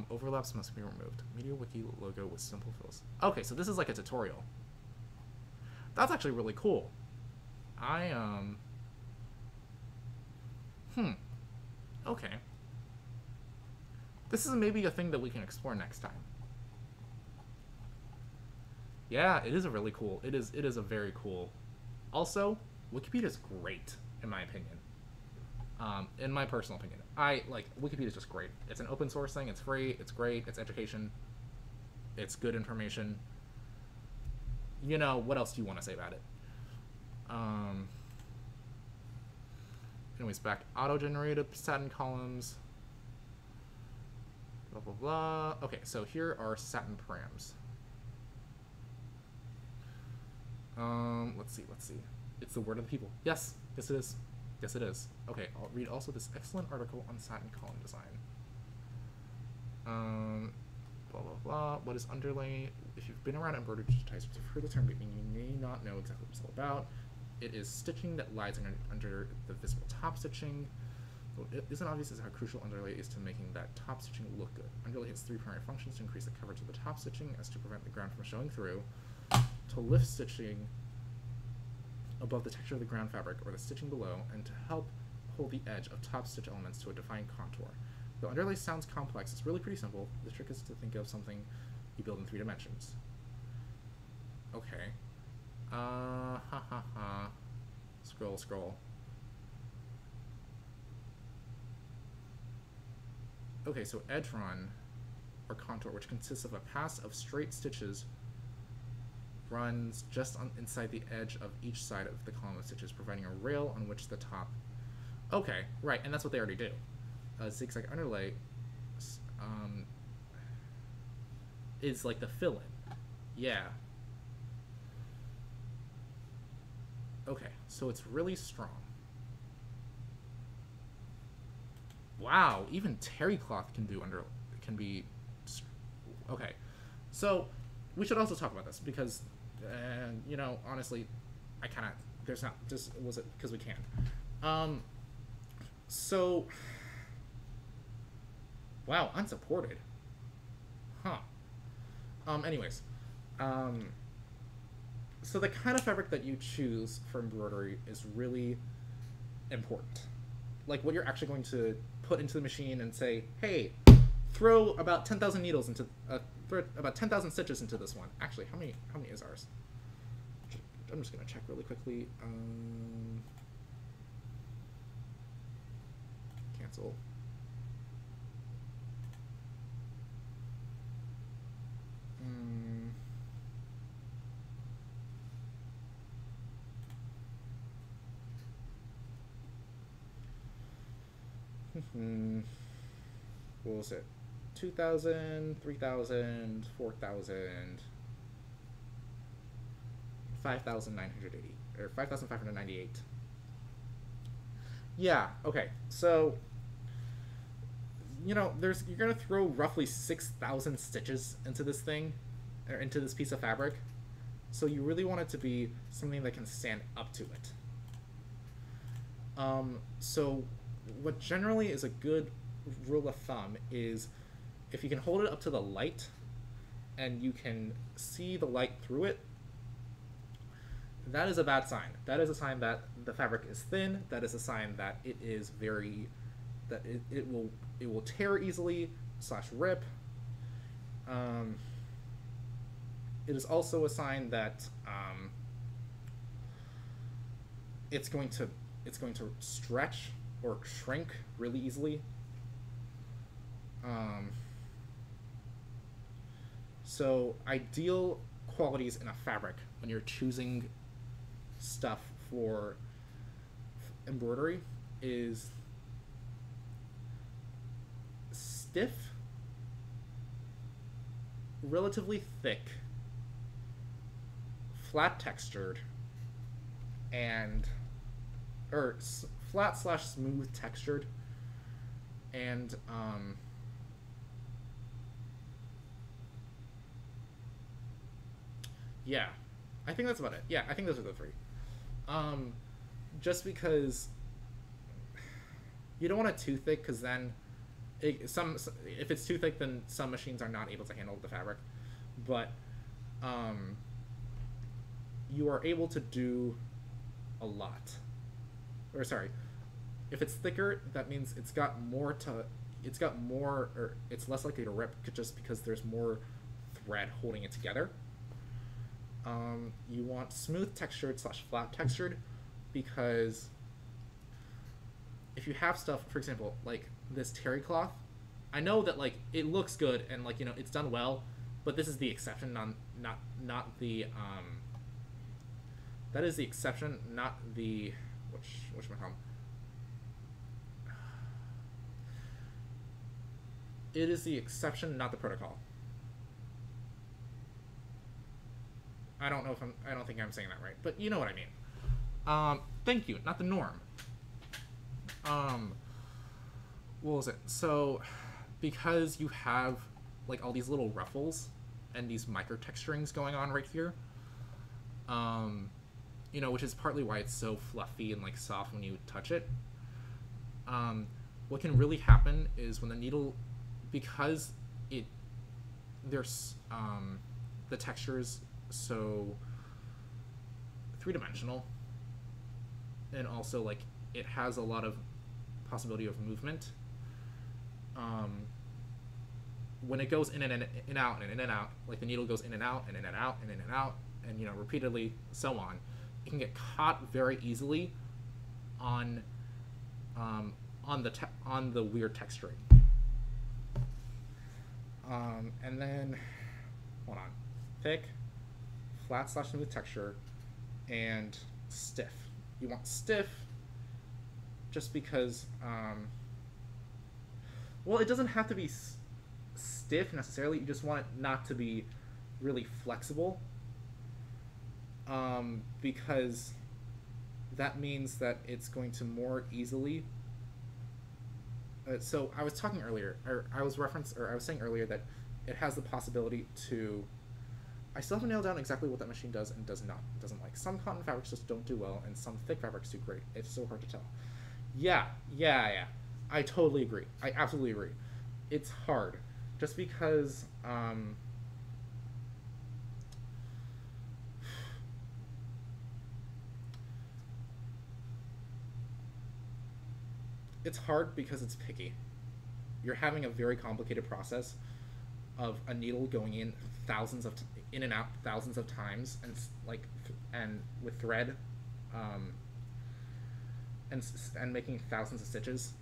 Overlaps must be removed. MediaWiki logo with simple fills. Okay, so this is like a tutorial. That's actually really cool. Okay. This is maybe a thing that we can explore next time. Yeah, it is a really cool. It is a very cool. Also, Wikipedia is great, in my opinion. In my personal opinion, I like Wikipedia is just great. It's an open source thing. It's free. It's great. It's education. It's good information. You know, what else do you want to say about it? Anyways, back auto-generated satin columns. Blah, blah, blah. Okay, so here are satin params. Let's see. It's the word of the people. Yes, yes it is. Yes it is. Okay, I'll read also this excellent article on satin column design. Blah, blah, blah. What is underlay? If you've been around embroidered types, you've heard the term, but you may not know exactly what it's all about. It is stitching that lies under the visible top stitching. What isn't obvious is how crucial underlay is to making that top stitching look good. Underlay has three primary functions: to increase the coverage of the top stitching, as to prevent the ground from showing through, to lift stitching above the texture of the ground fabric or the stitching below, and to help hold the edge of top stitch elements to a defined contour. Though underlay sounds complex, it's really pretty simple. The trick is to think of something you build in 3 dimensions. Okay. Scroll. Okay, so edge run, or contour, which consists of a pass of straight stitches, runs just on inside the edge of each side of the column of stitches, providing a rail on which the top... Okay, right, and that's what they already do. Zigzag underlay is like the fill-in. Yeah. Okay, so it's really strong. Wow, even terry cloth can do can be. Okay, so we should also talk about this because, you know, honestly, I kind of there's not just was it because we can. So wow, unsupported, huh? Anyways, so the kind of fabric that you choose for embroidery is really important. Like what you're actually going to put into the machine and say, hey, throw about 10,000 needles into, throw about 10,000 stitches into this one. Actually, how many is ours? I'm just gonna check really quickly. Cancel. What was it? 2,000, 3,000, 4,000, 5,980, or 5,598. Yeah, okay, so, you know, you're gonna throw roughly 6,000 stitches into this thing, or into this piece of fabric, so you really want it to be something that can stand up to it. So what generally is a good rule of thumb is if you can hold it up to the light and you can see the light through it, that is a bad sign. That is a sign that the fabric is thin. That is a sign that it is very, that it will tear easily / rip. It is also a sign that it's going to stretch or shrink really easily. So ideal qualities in a fabric when you're choosing stuff for embroidery is stiff, relatively thick, flat textured, and or flat / smooth textured, and yeah, I think that's about it. Yeah, I think those are the three. Just because you don't want it too thick, because then if it's too thick, then some machines are not able to handle the fabric. But you are able to do a lot. Or sorry, If it's thicker, that means it's got more to, it's got more, or it's less likely to rip just because there's more thread holding it together. You want smooth textured slash flat textured, because if you have stuff, for example, like this terry cloth, I know that like it looks good and like, you know, it's done well, but this is the exception, not the that is the exception, not the which one. It is the exception, not the protocol. I don't know if I don't think I'm saying that right, but you know what I mean. Thank you, not the norm. What was it? So, because you have like all these little ruffles and these micro texturings going on right here, you know, which is partly why it's so fluffy and like soft when you touch it. What can really happen is when the needle, because it, there's the texture's so three-dimensional, and also like it has a lot of possibility of movement. When it goes in and out and in and out, like the needle goes in and out and in and out and in and out, and you know, repeatedly, so on, it can get caught very easily on the weird texturing. And then, hold on, thick, flat slash smooth texture, and stiff. You want stiff, just because, well, it doesn't have to be stiff necessarily, you just want it not to be really flexible, because that means that it's going to more easily, so I was talking earlier, or I was saying earlier that it has the possibility to, I still haven't nailed down exactly what that machine does and does not, doesn't like. Some cotton fabrics just don't do well, and some thick fabrics do great. It's so hard to tell. Yeah. I totally agree. I absolutely agree. It's hard. Just because, it's hard because it's picky. You're having a very complicated process of a needle going in thousands of in and out thousands of times, and like, and with thread, and making thousands of stitches,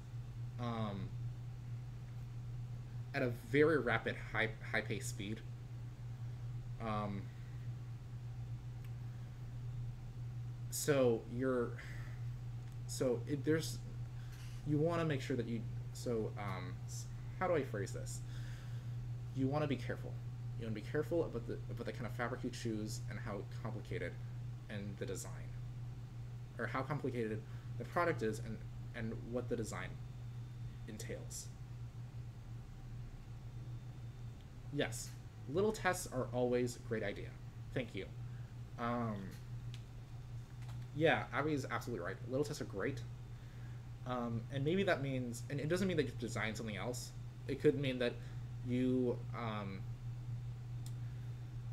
at a very rapid high pace speed. You want to make sure that you, how do I phrase this? You want to be careful. You want to be careful about the kind of fabric you choose and how complicated, and the design, or how complicated the product is, and what the design entails. Yes, little tests are always a great idea. Thank you. Yeah, Abby is absolutely right. Little tests are great. And maybe that means, and it doesn't mean that you've designed something else. It could mean that you,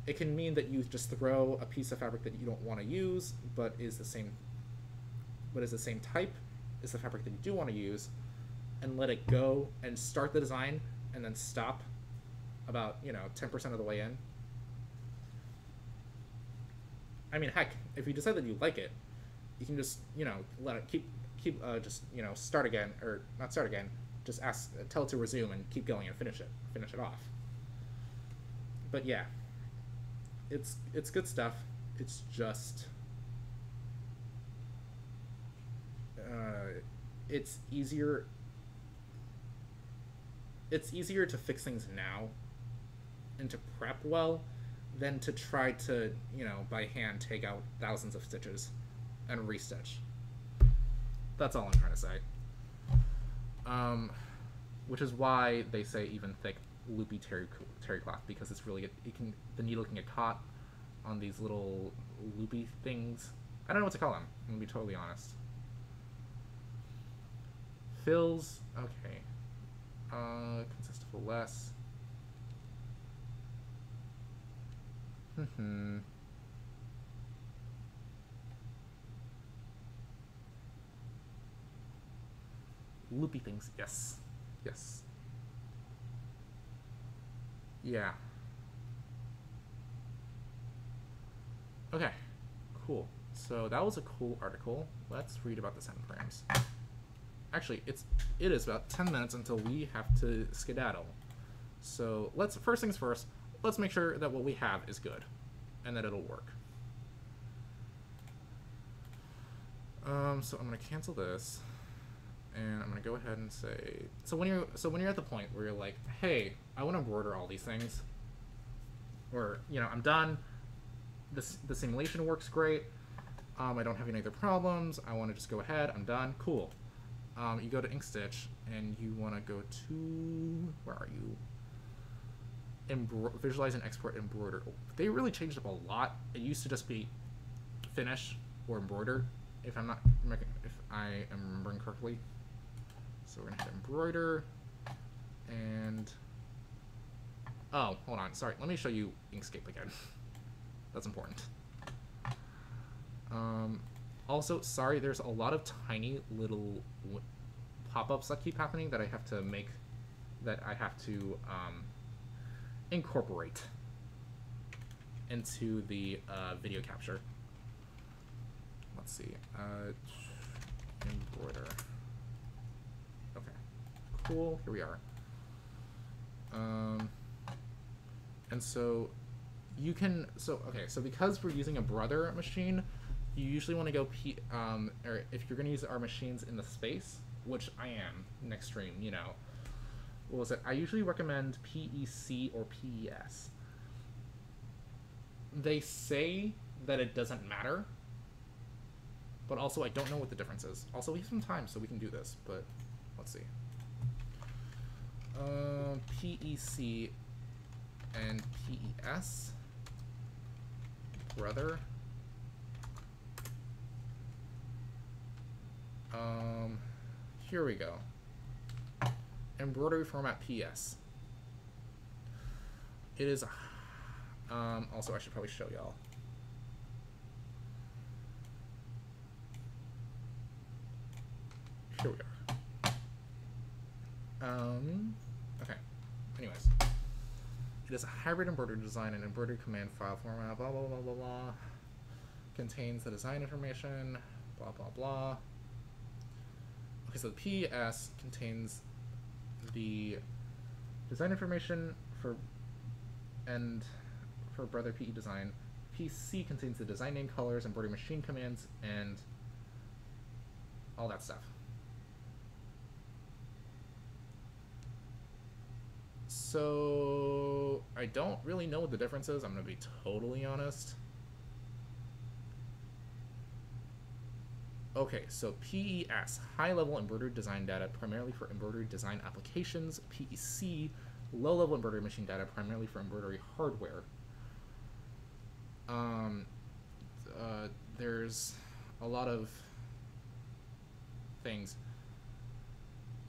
it can mean that you just throw a piece of fabric that you don't want to use, but is the same, type, is the fabric that you do want to use, and let it go and start the design, and then stop about, you know, 10% of the way in. I mean, heck, if you decide that you like it, you can just, you know, let it keep just, you know, start again, or not start again, just ask, tell it to resume and keep going and finish it off. But yeah, it's good stuff. It's just, it's easier. It's easier to fix things now and to prep well than to try to, you know, by hand take out thousands of stitches and restitch. That's all I'm trying to say. Which is why they say even thick, loopy terry cloth, because it's really, the needle can get caught on these little loopy things. I don't know what to call them, I'm gonna be totally honest. Fills, okay. Consist of less. loopy things. Yes. Yes. Yeah. Okay. Cool. So that was a cool article. Let's read about the centigrams. Actually, it is about 10 minutes until we have to skedaddle. So let's, first things first, let's make sure that what we have is good and that it'll work. So I'm gonna cancel this, and I'm gonna go ahead and say, so when you're at the point where you're like, hey, I want to embroider all these things, or I'm done. The simulation works great. I don't have any other problems. I want to just go ahead. I'm done. Cool. You go to Inkstitch, and you want to go to, where are you? Visualize and export embroider. They really changed up a lot. It used to just be finish or embroider, if I am remembering correctly. So we're gonna hit embroider, and oh, hold on, sorry. Let me show you Inkscape again. That's important. Also, sorry, there's a lot of tiny little pop-ups that keep happening that I have to make, that I have to incorporate into the video capture. Let's see, embroider. Okay, cool, here we are. And so you can, so because we're using a Brother machine, you usually want to go, or if you're going to use our machines in the space, which I am next stream, what was it? I usually recommend PEC or PES. They say that it doesn't matter, but also I don't know what the difference is. Also, we have some time, so we can do this, but let's see. PEC and PES, Brother. Here we go. Embroidery format PS. It is, also I should probably show y'all. Here we are. Okay. Anyways. It is a hybrid embroidery design and embroidery command file format, blah, blah, blah, blah, blah. Contains the design information, blah, blah, blah. Okay, so the PS contains the design information for Brother PE design. PC contains the design name, colors, embroidery machine commands, and all that stuff. So I don't really know what the difference is, I'm gonna be totally honest. Okay, so PES, high-level embroidery design data, primarily for embroidery design applications. PEC, low-level embroidery machine data, primarily for embroidery hardware. There's a lot of things.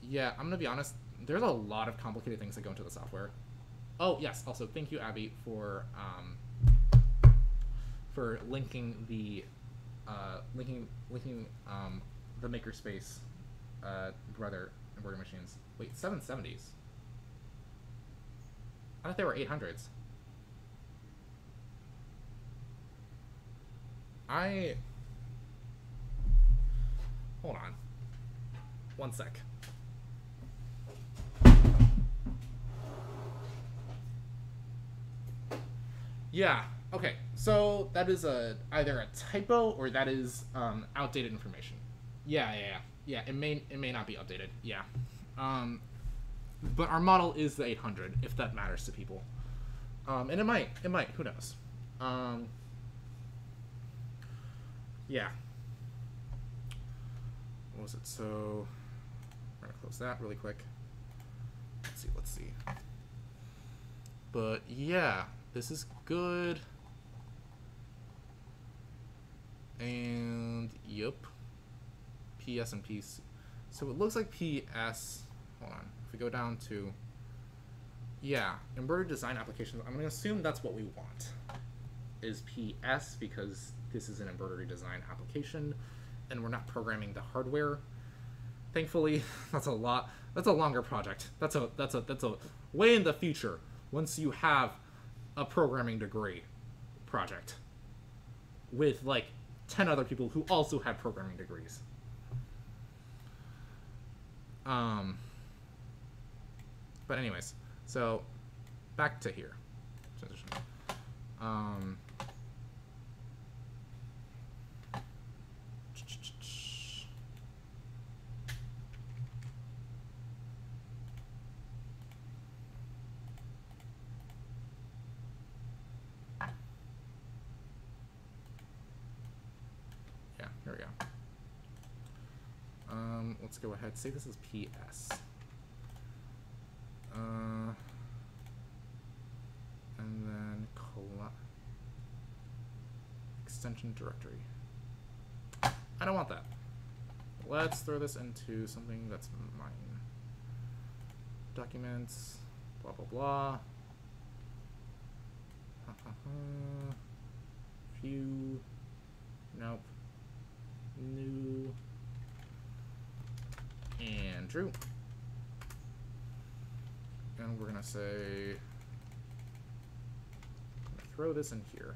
Yeah, I'm gonna be honest, there's a lot of complicated things that go into the software. Oh, yes, also, thank you, Abby, for linking the the makerspace Brother embroidery machines. Wait, 770s? I thought they were 800s. Hold on. One sec. Yeah. Okay, so that is either a typo or that is outdated information. Yeah. It may not be updated. Yeah, but our model is the 800, if that matters to people, and it might. Who knows? Yeah. What was it? So we're gonna close that really quick. Let's see. But yeah, this is good. And yep, PS and PC. So it looks like PS. Hold on. If we go down to, yeah, embroidery design applications. I'm gonna assume that's what we want. Is PS, because this is an embroidery design application, and we're not programming the hardware. Thankfully, that's a lot. That's a longer project. That's a way in the future once you have a programming degree project with like 10 other people who also have programming degrees. But anyways, so back to here. Transition. Yeah, here we go. Let's go ahead. Say this is PS. And then extension directory. I don't want that. Let's throw this into something that's mine. Documents, blah, blah, blah. View. Nope. New. Andrew. And we're gonna say, throw this in here.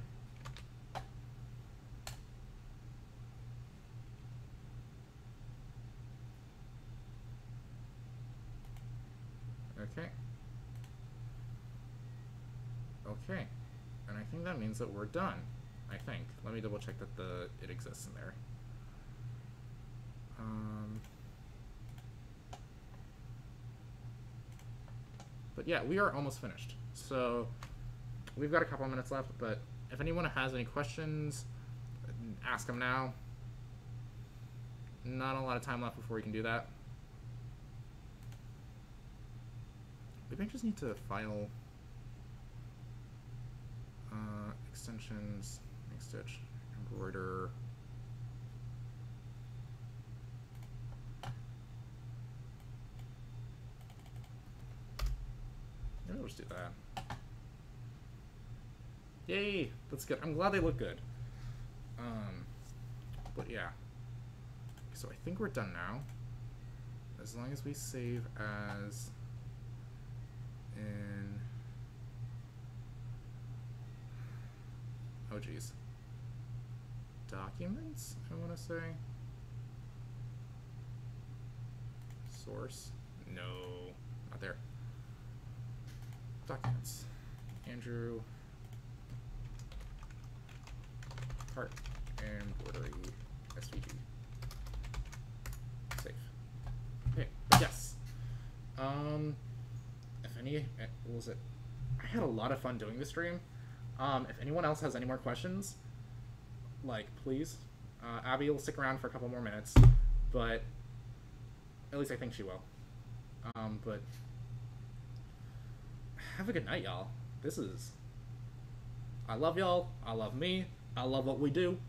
Okay. Okay. And I think that means that we're done. I think. Let me double check that it exists in there. But yeah, we are almost finished. So we've got a couple of minutes left, but if anyone has any questions, ask them now. Not a lot of time left before we can do that. We may just need to file extensions, Inkstitch, embroider. Maybe we'll just do that. Yay! That's good. I'm glad they look good. But yeah. So I think we're done now. As long as we save as in... Oh geez. Documents, I want to say. Source. No. Not there. Documents. Andrew. Part and border SVG. Save. Okay. Yes. If any, what was it? I had a lot of fun doing this stream. If anyone else has any more questions, like please, Abby will stick around for a couple more minutes, but at least I think she will. But have a good night, y'all. I love y'all. I love me. I love what we do.